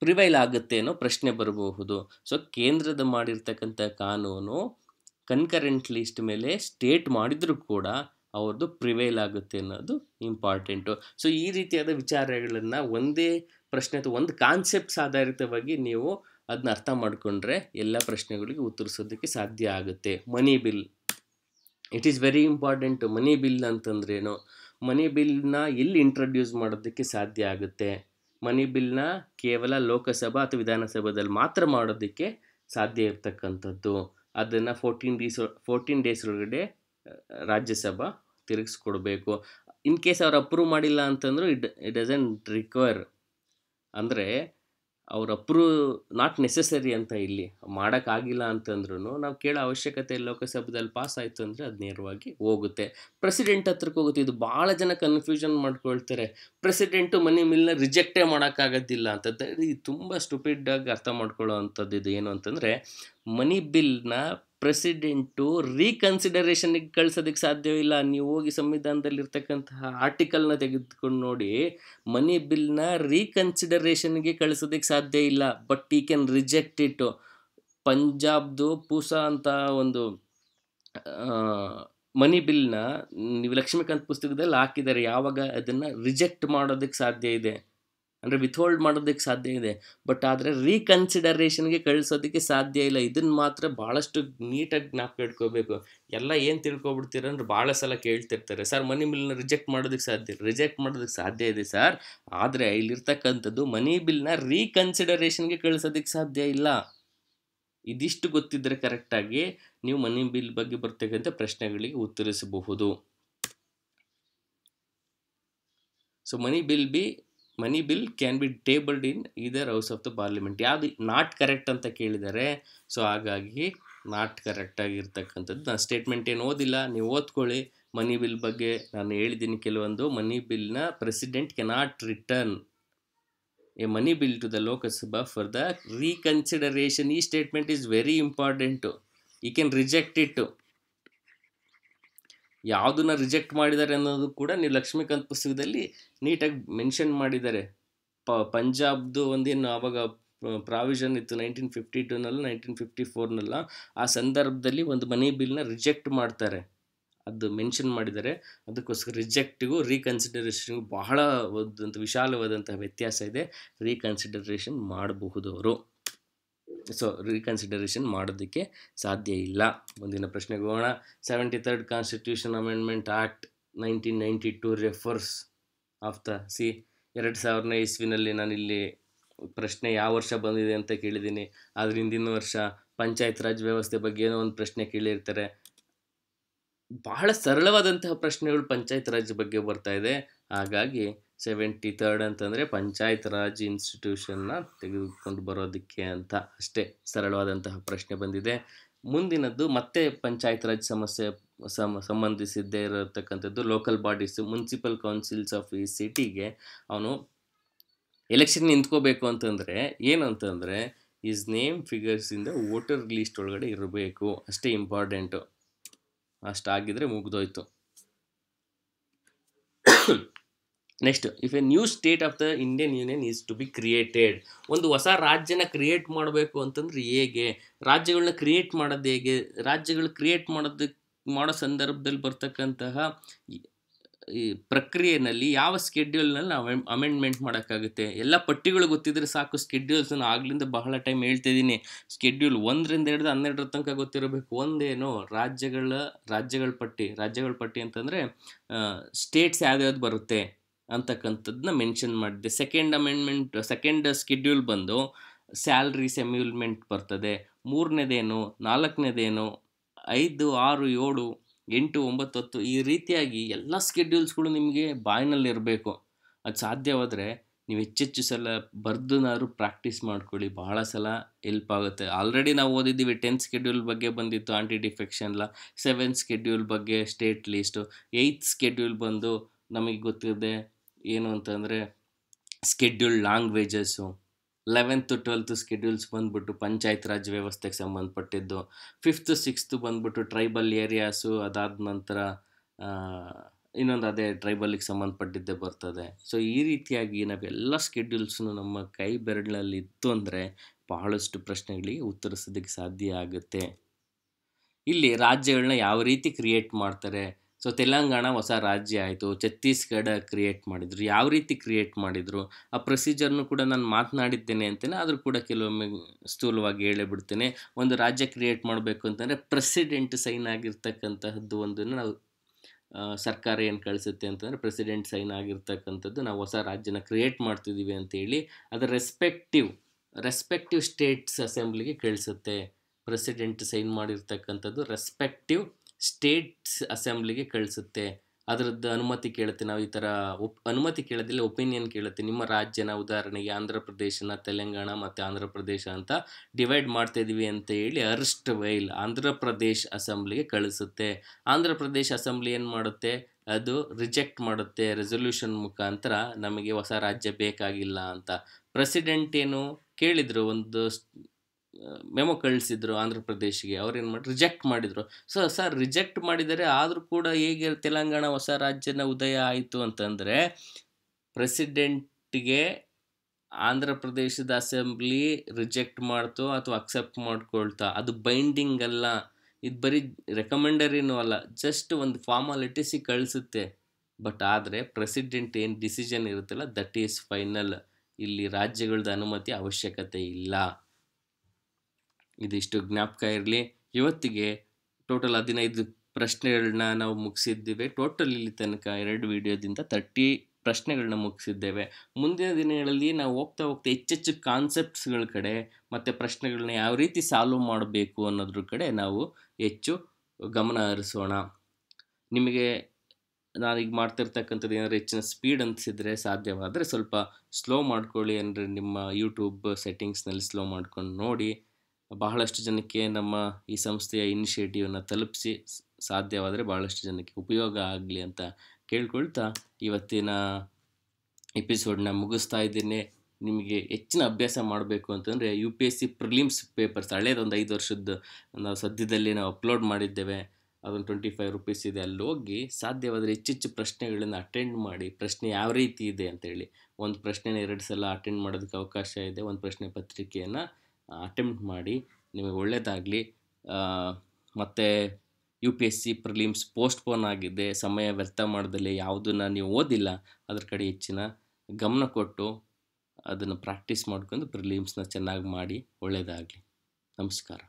प्रिवैल आगुत्ते अन्नो प्रश्ने बरबहुदु सो केंद्रद माडिरतक्कंत कानूनु कन्करेंट लिस्ट मेले स्टेट माडिद्रू कूड ಅವರದು ಪ್ರಿವೈಲ್ ಆಗುತ್ತೆ ಅನ್ನೋದು ಇಂಪಾರ್ಟೆಂಟ್ ಸೋ ಈ ರೀತಿಯಾದ ವಿಚಾರಗಳನ್ನು ಒಂದೇ ಪ್ರಶ್ನೆ ಅಥವಾ ಒಂದು ಕಾನ್ಸೆಪ್ಟ್ಸ್ ಆಧಾರಿತವಾಗಿ ನೀವು ಅದನ್ನ ಅರ್ಥ ಮಾಡ್ಕೊಂಡ್ರೆ ಎಲ್ಲ ಪ್ರಶ್ನೆಗಳಿಗೆ ಉತ್ತರಿಸೋದಕ್ಕೆ ಸಾಧ್ಯ ಆಗುತ್ತೆ money bill it is very important money bill ಅಂತಂದ್ರೆ ಏನು ಮನಿ ಬಿಲ್ ನ ಎಲ್ಲಿ ಇಂಟ್ರೊಡ್ಯೂಸ್ ಮಾಡೋದಕ್ಕೆ ಸಾಧ್ಯ ಆಗುತ್ತೆ ಮನಿ ಬಿಲ್ ನ ಕೇವಲ ಲೋಕಸಭಾ ಅಥವಾ ವಿಧಾನಸಭೆಯಲ್ಲಿ ಮಾತ್ರ ಮಾಡೋದಕ್ಕೆ ಸಾಧ್ಯ ಇರತಕ್ಕಂತದ್ದು ಅದನ್ನ चौदह ಡೇಸ್ चौदह ಡೇಸ್ ಒಳಗಡೆ राज्यसभा ತಿರುಗಿಸಿಕೊಡಬೇಕು ಇನ್ ಕೇಸ್ ಅವರು ಅಪ್ರೂವ್ ಮಾಡಿಲ್ಲ ಅಂತಂದ್ರು ಇಟ್ ಡಸೆಂಟ್ ರಿಕ್ವೈರ್ ಅಂದ್ರೆ ಅವರು ಅಪ್ರೂವ್ ನಾಟ್ ನೆಸೆಸರಿ ಅಂತ ಇಲ್ಲಿ ಮಾಡಕ ಆಗಿಲ್ಲ ಅಂತಂದ್ರು ನಾವು ಕೇಳೋ ಅವಶ್ಯಕತೆ ಲೋಕಸಭೆಯಲ್ಲಿ ಪಾಸ್ ಆಯ್ತು ಅಂದ್ರೆ ಅದು ನೇರವಾಗಿ ಹೋಗುತ್ತೆ ಪ್ರೆಸಿಡೆಂಟ್ ಹತ್ರಕ್ಕೆ ಹೋಗುತ್ತೆ ಇದು ಬಹಳ ಜನ ಕನ್ಫ್ಯೂಷನ್ ಮಾಡ್ಕೊಳ್ತಾರೆ ಪ್ರೆಸಿಡೆಂಟ್ ಮನಿ ಮಿಲ್ನ ರಿಜೆಕ್ಟ್ ಮಾಡಕ ಆಗೋದಿಲ್ಲ ಅಂತ ಇದು ತುಂಬಾ ಸ್ಟುಪಿಡ್ ಆಗಿ ಅರ್ಥ ಮಾಡ್ಕೊಳ್ಳುವಂತದ್ದು ಇದು ಏನು ಅಂತಂದ್ರೆ ಮನಿ ಬಿಲ್ನ ಪ್ರೆಸಿಡೆಂಟ್ ರೀಕನ್ಸಿಡರೇಷನ್ ಗೆ ಕಳಿಸೋದಕ್ಕೆ ಸಾಧ್ಯವಿಲ್ಲ ನೀವು ಹೋಗಿ ಸಂವಿಧಾನದಲ್ಲಿ ಇರತಕ್ಕಂತ ಆರ್ಟಿಕಲ್ ನ ತೆಗೆದುಕೊಂಡು ನೋಡಿ ಮನಿ ಬಿಲ್ ನ ರೀಕನ್ಸಿಡರೇಷನ್ ಗೆ ಕಳಿಸೋದಕ್ಕೆ ಸಾಧ್ಯ ಇಲ್ಲ but he can reject it Punjab ದು ಪೂಸಾ ಅಂತ ಒಂದು ಮನಿ ಬಿಲ್ ನ ನೀವು ಲಕ್ಷ್ಮೀಕಾಂತ್ ಪುಸ್ತಕದಲ್ಲಿ ಹಾಕಿದ್ದಾರೆ ಯಾವಾಗ ಅದನ್ನ ರಿಜೆಕ್ಟ್ ಮಾಡೋದಕ್ಕೆ ಸಾಧ್ಯ ಇದೆ ಅಂದ್ರೆ ವಿಥೋಲ್ಡ್ ಮಾಡೋದಕ್ಕೆ ಸಾಧ್ಯ ಇದೆ ಬಟ್ ಆದರೆ ರೀಕನ್ಸಿಡರೇಷನ್ ಗೆ ಕಳಿಸೋದಕ್ಕೆ ಸಾಧ್ಯ ಇಲ್ಲ ಇದನ್ನ ಮಾತ್ರ ಬಹಳಷ್ಟು ನೀಟಾಗಿ ಜ್ಞಾಪಕ ಇಟ್ಕೋಬೇಕು ಎಲ್ಲ ಏನು ತಿಳ್ಕೊಬಿಡ್ತೀರಾ ಅಂದ್ರೆ ಬಹಳ ಸಲ ಕೇಳ್ತಿರ್ತಾರೆ ಸರ್ ಮನಿ ಬಿಲ್ನ ರಿಜೆಕ್ಟ್ ಮಾಡೋದಕ್ಕೆ ಸಾಧ್ಯ ಇಲ್ಲ ರಿಜೆಕ್ಟ್ ಮಾಡೋದಕ್ಕೆ ಸಾಧ್ಯ ಇದೆ ಸರ್ ಆದರೆ ಇಲ್ಲಿ ಇರ್ತಕ್ಕಂತದ್ದು ಮನಿ ಬಿಲ್ನ ರೀಕನ್ಸಿಡರೇಷನ್ ಗೆ ಕಳಿಸೋದಕ್ಕೆ ಸಾಧ್ಯ ಇಲ್ಲ ಇದಿಷ್ಟು ಗೊತ್ತಿದ್ರೆ ಕರೆಕ್ಟ್ ಆಗಿ ನೀವು ಮನಿ ಬಿಲ್ ಬಗ್ಗೆ ಬರ್ತಕ್ಕಂತ ಪ್ರಶ್ನೆಗಳಿಗೆ ಉತ್ತರಿಸಬಹುದು so money bill be money bill can be tabled in either house of the parliament याद नाट करेक्ट अंत केळिदारे सो हागागि नाट करेक्ट आगिरतक्कंतद्दु नानु स्टेटमेंट एनु ओदिल्ल नीवु ओद्कोळ्ळि मनी बिल बग्गे नानु हेळिदिनि केलवोंदु मनी बिल न president cannot return a money bill to the Lok Sabha for the reconsideration ई statement is very important he can reject it ಯಾವುದನ್ನ ರಿಜೆಕ್ಟ್ ಮಾಡಿದ್ದಾರೆ ಅನ್ನೋದು ಕೂಡ ನೀವು ಲಕ್ಷ್ಮೀಕಾಂತ್ ಪುಸ್ತಕದಲ್ಲಿ ನೀಟಾಗಿ ಮೆನ್ಷನ್ ಮಾಡಿದ್ದಾರೆ ಪಂಜಾಬ್ ದು ಒಂದೇನು ಆವಾಗ ಪ್ರಾವಿಷನ್ ಇತ್ತು ನೈನ್ಟೀನ್ ಫಿಫ್ಟಿ ಟೂ ನಲ್ಲಿ ನೈನ್ಟೀನ್ ಫಿಫ್ಟಿ ಫೋರ್ ನಲ್ಲಿ ಆ ಸಂದರ್ಭದಲ್ಲಿ ಒಂದು ಮನಿ ಬಿಲ್ ನ ರಿಜೆಕ್ಟ್ ಮಾಡ್ತಾರೆ ಅದು ಮೆನ್ಷನ್ ಮಾಡಿದ್ದಾರೆ ಅದಕ್ಕೋಸ್ಕರ ರಿಜೆಕ್ಟ್ ಗೂ ರೀಕನ್ಸಿಡರೇಷನ್ ಗೂ ಬಹಳ ಒಂದು ವಿಶಾಲವಾದಂತ ವ್ಯತ್ಯಾಸ ಇದೆ ರೀಕನ್ಸಿಡರೇಷನ್ ಮಾಡಬಹುದು ಅವರು सो रिकन्सिडरेशन ಮಾಡೋದಕ್ಕೆ ಸಾಧ್ಯ ಇಲ್ಲ ಮುಂದಿನ ಪ್ರಶ್ನೆಗೆ ಹೋಗೋಣ seventy third constitution amendment act nineteen ninety two refers of the C ಎರಡು ಸಾವಿರ ನೇ ಇಸ್ವಿನಲ್ಲಿ ನಾನು ಇಲ್ಲಿ ಪ್ರಶ್ನೆ ಯಾವ ವರ್ಷ ಬಂದಿದೆ ಅಂತ ಕೇಳಿದಿನಿ ಅದರ ಹಿಂದಿನ ವರ್ಷ ಪಂಚಾಯತ್ ರಾಜ್ ವ್ಯವಸ್ಥೆ ಬಗ್ಗೆ ಏನೋ ಒಂದು ಪ್ರಶ್ನೆ ಕೇಳಿರ್ತಾರೆ ಬಹಳ ಸರಳವಾದಂತ ಪ್ರಶ್ನೆಗಳು ಪಂಚಾಯತ್ ರಾಜ್ ಬಗ್ಗೆ ಬರ್ತಾ ಇದೆ ಹಾಗಾಗಿ सेवेंटी थर्ड ಅಂತಂದ್ರೆ ಪಂಚಾಯತ್ ರಾಜ್ ಇನ್ಸ್ಟಿಟ್ಯೂಷನ್ ನ ತೆಗೆದುಕೊಂಡು ಬರೋದಕ್ಕೆ ಅಂತ ಅಷ್ಟೇ ಸರಳವಾದಂತ ಪ್ರಶ್ನೆ ಬಂದಿದೆ ಮುಂದಿನದ್ದು ಮತ್ತೆ ಪಂಚಾಯತ್ ರಾಜ್ ಸಮಸ್ಯೆ ಸಂಬಂಧಿಸಿದ್ದೇ ಇರತಕ್ಕಂತದ್ದು local bodies municipal councils of ಈ ಸಿಟಿಗೆ ಅವನು ಎಲೆಕ್ಷನ್ ನಿಂತ್ಕೋಬೇಕು ಅಂತಂದ್ರೆ ಏನು ಅಂತಂದ್ರೆ his name figures in the voter list ಒಳಗಡೆ ಇರಬೇಕು ಅಷ್ಟೇ ಇಂಪಾರ್ಟೆಂಟ್ ಅಷ್ಟಾಗಿದ್ರೆ ಮುಗಿದೋಯ್ತು next if a new state of the Indian union is to be created ಒಂದು ಹೊಸ ರಾಜ್ಯನ ಕ್ರಿಯೇಟ್ ಮಾಡಬೇಕು ಅಂತಂದ್ರೆ ಹೇಗೆ ರಾಜ್ಯಗಳನ್ನ ಕ್ರಿಯೇಟ್ ಮಾಡೋದು ಹೇಗೆ ರಾಜ್ಯಗಳು ಕ್ರಿಯೇಟ್ ಮಾಡೋದು ಮಾಡೋ ಸಂದರ್ಭದಲ್ಲಿ ಬರ್ತಕ್ಕಂತ ಈ ಪ್ರಕ್ರಿಯೆನಲ್ಲಿ ಯಾವ ಸ್ಕೆಡ್ಯೂಲ್ ನಲ್ಲಿ ನಾವು ಅಮೆಂಡ್ಮೆಂಟ್ ಮಾಡಕಾಗುತ್ತೆ ಎಲ್ಲ ಪಟ್ಟಿಗಳು ಗೊತ್ತಿದ್ರೆ ಸಾಕು ಸ್ಕೆಡ್ಯೂಲ್ಸ್ ನಾನು ಆಗ್ಲಿಂದ ಬಹಳ ಟೈಮ್ ಹೇಳ್ತಾ ಇದ್ದೀನಿ ಸ್ಕೆಡ್ಯೂಲ್ ಒಂದು ರಿಂದ ಹಿಡಿದು ಹನ್ನೆರಡು ರ ತನಕ ಗೊತ್ತಿರಬೇಕು ಒಂದೇನೋ ರಾಜ್ಯಗಳ ರಾಜ್ಯಗಳ ಪಟ್ಟಿ ರಾಜ್ಯಗಳ ಪಟ್ಟಿ ಅಂತಂದ್ರೆ ಸ್ಟೇಟ್ಸ್ ಯಾವ್ದು ಯಾವ್ದು ಬರುತ್ತೆ ಅಂತಕ್ಕಂಥದ್ದನ್ನ ಮೆನ್ಷನ್ ಮಾಡಿದೆ ಸೆಕೆಂಡ್ ಅಮೆಂಡ್ಮೆಂಟ್ ಸೆಕೆಂಡ್ ಸ್ಕೆಡ್ಯೂಲ್ ಬಂದು ಸ್ಯಾಲ್ರೀಸ್ ಅಮ್ಯೂಲ್ಮೆಂಟ್ ಬರ್ತದೆ ಮೂರನೇದೇನು ನಾಲ್ಕನೇದೇನು ಐದು ಆರು ಏಳು ಎಂಟು ಒಂಬತ್ತು ಹತ್ತು ಈ ರೀತಿಯಾಗಿ ಎಲ್ಲ ಸ್ಕೆಡ್ಯೂಲ್ಸ್ಗಳು ನಿಮಗೆ ಬಾಯಿನಲ್ಲಿರಬೇಕು ಅದು ಸಾಧ್ಯವಾದರೆ ನೀವು ಹೆಚ್ಚೆಚ್ಚು ಸಲ ಬರ್ದನಾರು ಪ್ರಾಕ್ಟೀಸ್ ಮಾಡ್ಕೊಳ್ಳಿ ಬಹಳ ಸಲ ಹೆಲ್ಪ್ ಆಗುತ್ತೆ ಆಲ್ರೆಡಿ ನಾವು ಓದಿದ್ದೀವಿ ಟೆಂತ್ ಸ್ಕೆಡ್ಯೂಲ್ ಬಗ್ಗೆ ಬಂದಿತ್ತು anti defection law seventh schedule ಬಗ್ಗೆ ಸ್ಟೇಟ್ ಲೀಸ್ಟು ಏಯ್ತ್ ಸ್ಕೆಡ್ಯೂಲ್ ಬಂದು ನಮಗೆ ಗೊತ್ತಿದೆ ಏನು ಅಂತಂದರೆ schedule languages eleventh to twelfth schedules ಬಂದ್ಬಿಟ್ಟು ಪಂಚಾಯತ್ ರಾಜ್ ವ್ಯವಸ್ಥೆಗೆ ಸಂಬಂಧಪಟ್ಟಿದ್ದು, ಫಿಫ್ತ್ ಸಿಕ್ಸ್ತ್ ಬಂದ್ಬಿಟ್ಟು ಟ್ರೈಬಲ್ ಏರಿಯಾಸು, ಅದಾದ ನಂತರ ಇನ್ನೊಂದು ಅದೇ ಟ್ರೈಬಲ್ಗೆ ಸಂಬಂಧಪಟ್ಟಿದ್ದೇ ಬರ್ತದೆ. ಸೊ ಈ ರೀತಿಯಾಗಿ ನಾವೆಲ್ಲ ಸ್ಕೆಡ್ಯೂಲ್ಸ್ನು ನಮ್ಮ ಕೈ ಬೆರಳಿನಲ್ಲಿ ಇತ್ತು ಅಂದರೆ ಬಹಳಷ್ಟು ಪ್ರಶ್ನೆಗಳಿಗೆ ಉತ್ತರಿಸೋದಕ್ಕೆ ಸಾಧ್ಯ ಆಗುತ್ತೆ. ಇಲ್ಲಿ ರಾಜ್ಯಗಳನ್ನ ಯಾವ ರೀತಿ ಕ್ರಿಯೇಟ್ ಮಾಡ್ತಾರೆ? ಸೊ ತೆಲಂಗಾಣ ಹೊಸ ರಾಜ್ಯ ಆಯಿತು, ಛತ್ತೀಸ್ಗಢ ಕ್ರಿಯೇಟ್ ಮಾಡಿದರು, ಯಾವ ರೀತಿ ಕ್ರಿಯೇಟ್ ಮಾಡಿದರು ಆ ಪ್ರೊಸೀಜರ್ನು ಕೂಡ ನಾನು ಮಾತನಾಡಿದ್ದೇನೆ ಅಂತಲೇ. ಆದರೂ ಕೂಡ ಕೆಲವೊಮ್ಮೆ ಸ್ಥೂಲವಾಗಿ ಹೇಳೇ ಬಿಡ್ತೇನೆ. ಒಂದು ರಾಜ್ಯ ಕ್ರಿಯೇಟ್ ಮಾಡಬೇಕು ಅಂತಂದರೆ ಪ್ರೆಸಿಡೆಂಟ್ ಸೈನ್ ಆಗಿರ್ತಕ್ಕಂತಹದ್ದು ಒಂದನ್ನು ನಾವು ಸರ್ಕಾರ ಏನು ಕಳಿಸುತ್ತೆ ಅಂತಂದರೆ ಪ್ರೆಸಿಡೆಂಟ್ ಸೈನ್ ಆಗಿರ್ತಕ್ಕಂಥದ್ದು. ನಾವು ಹೊಸ ರಾಜ್ಯನ ಕ್ರಿಯೇಟ್ ಮಾಡ್ತಿದ್ದೀವಿ ಅಂತೇಳಿ ಅದರ ರೆಸ್ಪೆಕ್ಟಿವ್ ರೆಸ್ಪೆಕ್ಟಿವ್ ಸ್ಟೇಟ್ಸ್ ಅಸೆಂಬ್ಲಿಗೆ ಕಳಿಸುತ್ತೆ. ಪ್ರೆಸಿಡೆಂಟ್ ಸೈನ್ ಮಾಡಿರ್ತಕ್ಕಂಥದ್ದು ರೆಸ್ಪೆಕ್ಟಿವ್ ಸ್ಟೇಟ್ಸ್ ಅಸೆಂಬ್ಲಿಗೆ ಕಳಿಸುತ್ತೆ. ಅದರದ್ದು ಅನುಮತಿ ಕೇಳುತ್ತೆ. ನಾವು ಈ ಥರ ಒಪ್ ಅನುಮತಿ ಕೇಳೋದಿಲ್ಲ, ಒಪಿನಿಯನ್ ಕೇಳುತ್ತೆ. ನಿಮ್ಮ ರಾಜ್ಯನ ಉದಾಹರಣೆಗೆ ಆಂಧ್ರ ಪ್ರದೇಶನ ತೆಲಂಗಾಣ ಮತ್ತು ಆಂಧ್ರ ಪ್ರದೇಶ ಅಂತ ಡಿವೈಡ್ ಮಾಡ್ತಾಯಿದ್ದೀವಿ ಅಂತ ಹೇಳಿ ಅರ್ಸ್ಟ್ ವೈಲ್ ಆಂಧ್ರ ಪ್ರದೇಶ್ ಅಸೆಂಬ್ಲಿಗೆ ಕಳಿಸುತ್ತೆ. ಆಂಧ್ರ ಪ್ರದೇಶ್ ಅಸೆಂಬ್ಲಿ ಏನು ಮಾಡುತ್ತೆ? ಅದು ರಿಜೆಕ್ಟ್ ಮಾಡುತ್ತೆ ರೆಸೊಲ್ಯೂಷನ್ ಮುಖಾಂತರ, ನಮಗೆ ಹೊಸ ರಾಜ್ಯ ಬೇಕಾಗಿಲ್ಲ ಅಂತ. ಪ್ರೆಸಿಡೆಂಟ್ ಏನು ಕೇಳಿದರು, ಒಂದು ಮೆಮೊ ಕಳಿಸಿದ್ರು ಆಂಧ್ರ ಪ್ರದೇಶಿಗೆ, ಅವ್ರೇನು ಮಾಡಿ ರಿಜೆಕ್ಟ್ ಮಾಡಿದರು. ಸೊ ಸರ್ ರಿಜೆಕ್ಟ್ ಮಾಡಿದರೆ ಆದರೂ ಕೂಡ ಹೇಗೆ ತೆಲಂಗಾಣ ಹೊಸ ರಾಜ್ಯನ ಉದಯ ಆಯಿತು ಅಂತಂದರೆ, ಪ್ರೆಸಿಡೆಂಟ್ಗೆ ಆಂಧ್ರ ಪ್ರದೇಶದ ಅಸೆಂಬ್ಲಿ ರಿಜೆಕ್ಟ್ ಮಾಡ್ತೋ ಅಥವಾ ಅಕ್ಸೆಪ್ಟ್ ಮಾಡ್ಕೊಳ್ತಾ, ಅದು ಬೈಂಡಿಂಗ್ ಅಲ್ಲ, ಇದು ಬರೀ ರೆಕಮೆಂಡರಿನೂ ಅಲ್ಲ, ಜಸ್ಟ್ ಒಂದು ಫಾರ್ಮಾಲಿಟಿಸಿ ಕಳಿಸುತ್ತೆ. ಬಟ್ ಆದರೆ ಪ್ರೆಸಿಡೆಂಟ್ ಏನು ಡಿಸಿಷನ್ ಇರುತ್ತಲ್ಲ, ದಟ್ ಈಸ್ ಫೈನಲ್. ಇಲ್ಲಿ ರಾಜ್ಯಗಳದ ಅನುಮತಿ ಅವಶ್ಯಕತೆ ಇಲ್ಲ. ಇದಿಷ್ಟು ಜ್ಞಾಪಕ ಇರಲಿ. ಇವತ್ತಿಗೆ ಟೋಟಲ್ ಹದಿನೈದು ಪ್ರಶ್ನೆಗಳನ್ನ ನಾವು ಮುಗಿಸಿದ್ದೇವೆ. ಟೋಟಲ್ ಇಲ್ಲಿ ತನಕ ಎರಡು ವಿಡಿಯೋದಿಂದ ತರ್ಟಿ ಪ್ರಶ್ನೆಗಳನ್ನ ಮುಗಿಸಿದ್ದೇವೆ. ಮುಂದಿನ ದಿನಗಳಲ್ಲಿ ನಾವು ಹೋಗ್ತಾ ಹೋಗ್ತಾ ಹೆಚ್ಚೆಚ್ಚು ಕಾನ್ಸೆಪ್ಟ್ಸ್ಗಳ ಕಡೆ ಮತ್ತು ಪ್ರಶ್ನೆಗಳನ್ನ ಯಾವ ರೀತಿ ಸಾಲ್ವ್ ಮಾಡಬೇಕು ಅನ್ನೋದ್ರ ಕಡೆ ನಾವು ಹೆಚ್ಚು ಗಮನ ಹರಿಸೋಣ. ನಿಮಗೆ ನಾನೀಗ ಮಾಡ್ತಿರ್ತಕ್ಕಂಥದ್ದು ಏನಾದರೂ ಹೆಚ್ಚಿನ ಸ್ಪೀಡ್ ಅನಿಸಿದರೆ ಸಾಧ್ಯವಾದರೆ ಸ್ವಲ್ಪ ಸ್ಲೋ ಮಾಡ್ಕೊಳ್ಳಿ, ಅಂದರೆ ನಿಮ್ಮ ಯೂಟ್ಯೂಬ್ ಸೆಟ್ಟಿಂಗ್ಸ್ನಲ್ಲಿ ಸ್ಲೋ ಮಾಡ್ಕೊಂಡು ನೋಡಿ. ಬಹಳಷ್ಟು ಜನಕ್ಕೆ ನಮ್ಮ ಈ ಸಂಸ್ಥೆಯ ಇನಿಷಿಯೇಟಿವನ್ನು ತಲುಪಿಸಿ, ಸಾಧ್ಯವಾದರೆ ಬಹಳಷ್ಟು ಜನಕ್ಕೆ ಉಪಯೋಗ ಆಗಲಿ ಅಂತ ಕೇಳ್ಕೊಳ್ತಾ ಇವತ್ತಿನ ಎಪಿಸೋಡ್ನ ಮುಗಿಸ್ತಾ ಇದ್ದೀನಿ. ನಿಮಗೆ ಹೆಚ್ಚಿನ ಅಭ್ಯಾಸ ಮಾಡಬೇಕು ಅಂತಂದರೆ U P S C prelims papers ಹಳೇದೊಂದು ಐದು ವರ್ಷದ್ದು ನಾವು ಸದ್ಯದಲ್ಲಿ ನಾವು ಅಪ್ಲೋಡ್ ಮಾಡಿದ್ದೇವೆ. ಅದೊಂದು ಟ್ವೆಂಟಿ ಫೈವ್ ರುಪೀಸ್ ಇದೆ, ಅಲ್ಲಿ ಹೋಗಿ ಸಾಧ್ಯವಾದರೆ ಹೆಚ್ಚೆಚ್ಚು ಪ್ರಶ್ನೆಗಳನ್ನು ಅಟೆಂಡ್ ಮಾಡಿ. ಪ್ರಶ್ನೆ ಯಾವ ರೀತಿ ಇದೆ ಅಂತೇಳಿ ಒಂದು ಪ್ರಶ್ನೆನ ಎರಡು ಸಲ ಅಟೆಂಡ್ ಮಾಡೋದಕ್ಕೆ ಅವಕಾಶ ಇದೆ. ಒಂದು ಪ್ರಶ್ನೆ ಪತ್ರಿಕೆಯನ್ನು ಅಟೆಂಪ್ಟ್ ಮಾಡಿ, ನಿಮಗೆ ಒಳ್ಳೆಯದಾಗಲಿ. ಮತ್ತು U P S C prelims postpone ಆಗಿದೆ, ಸಮಯ ವ್ಯರ್ಥ ಮಾಡದಲ್ಲಿ ಯಾವುದನ್ನು ನೀವು ಓದಿಲ್ಲ ಅದ್ರ ಕಡೆ ಹೆಚ್ಚಿನ ಗಮನ ಕೊಟ್ಟು ಅದನ್ನು ಪ್ರಾಕ್ಟೀಸ್ ಮಾಡ್ಕೊಂಡು ಪ್ರಿಲಿಮ್ಸ್ನ ಚೆನ್ನಾಗಿ ಮಾಡಿ. ಒಳ್ಳೆಯದಾಗಲಿ. ನಮಸ್ಕಾರ.